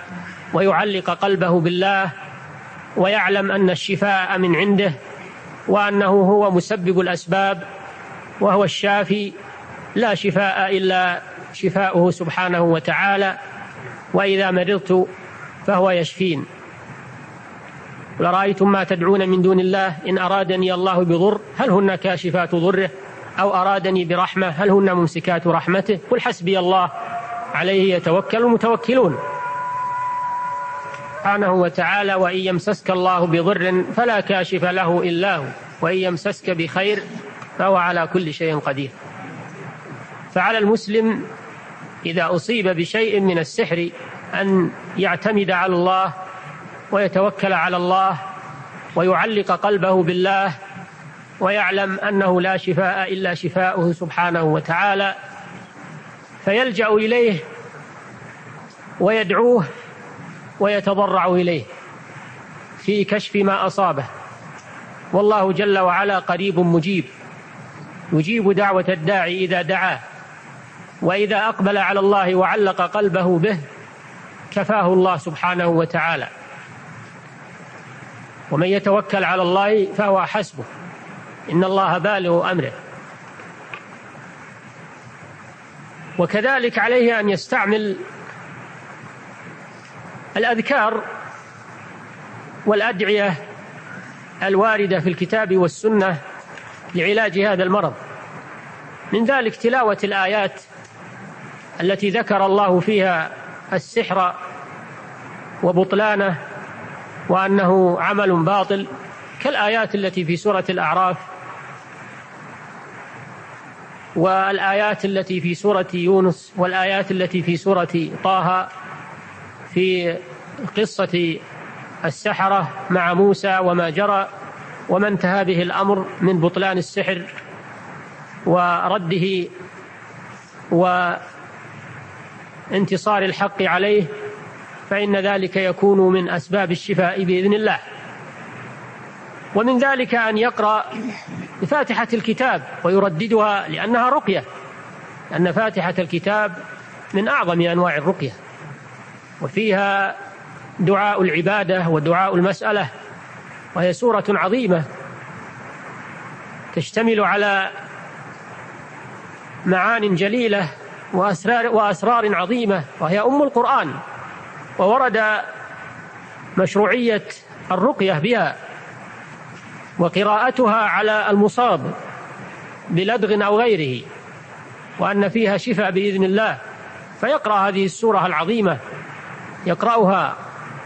ويعلق قلبه بالله، ويعلم أن الشفاء من عنده وأنه هو مسبب الأسباب وهو الشافي، لا شفاء إلا شفاؤه سبحانه وتعالى، وإذا مرضت فهو يشفين. لرأيتم ما تدعون من دون الله إن أرادني الله بضر هل هن كاشفات ضره أو أرادني برحمة هل هن ممسكات رحمته، قل حسبي الله عليه يتوكل المتوكلون سبحانه وتعالى. وإن يمسسك الله بضر فلا كاشف له إلا هو، وإن يمسسك بخير فهو على كل شيء قدير. فعلى المسلم إذا أصيب بشيء من السحر أن يعتمد على الله ويتوكل على الله ويعلق قلبه بالله، ويعلم أنه لا شفاء إلا شفاؤه سبحانه وتعالى، فيلجأ إليه ويدعوه ويتضرع إليه في كشف ما أصابه. والله جل وعلا قريب مجيب، يجيب دعوة الداعي إذا دعاه، وإذا أقبل على الله وعلق قلبه به كفاه الله سبحانه وتعالى. ومن يتوكل على الله فهو حسبه، إن الله بالغ أمره. وكذلك عليه أن يستعمل الأذكار والأدعية الواردة في الكتاب والسنة لعلاج هذا المرض، من ذلك تلاوة الآيات التي ذكر الله فيها السحر وبطلانه وأنه عمل باطل، كالآيات التي في سورة الأعراف والآيات التي في سورة يونس والآيات التي في سورة طه في قصة السحرة مع موسى وما جرى وما انتهى به الأمر من بطلان السحر ورده وانتصار الحق عليه، فإن ذلك يكون من أسباب الشفاء بإذن الله. ومن ذلك أن يقرأ بفاتحة الكتاب ويرددها لأنها رقية، لأن فاتحة الكتاب من أعظم أنواع الرقية، وفيها دعاء العبادة ودعاء المسألة، وهي سورة عظيمة تشتمل على معان جليلة وأسرار عظيمة، وهي أم القرآن، وورد مشروعية الرقية بها وقراءتها على المصاب بلدغ أو غيره، وأن فيها شفاء بإذن الله، فيقرأ هذه السورة العظيمة، يقرأها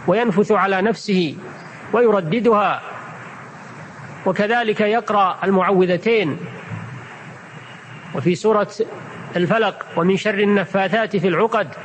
وينفث على نفسه ويرددها، وكذلك يقرأ المعوذتين، وفي سورة الفلق ومن شر النفاثات في العقد،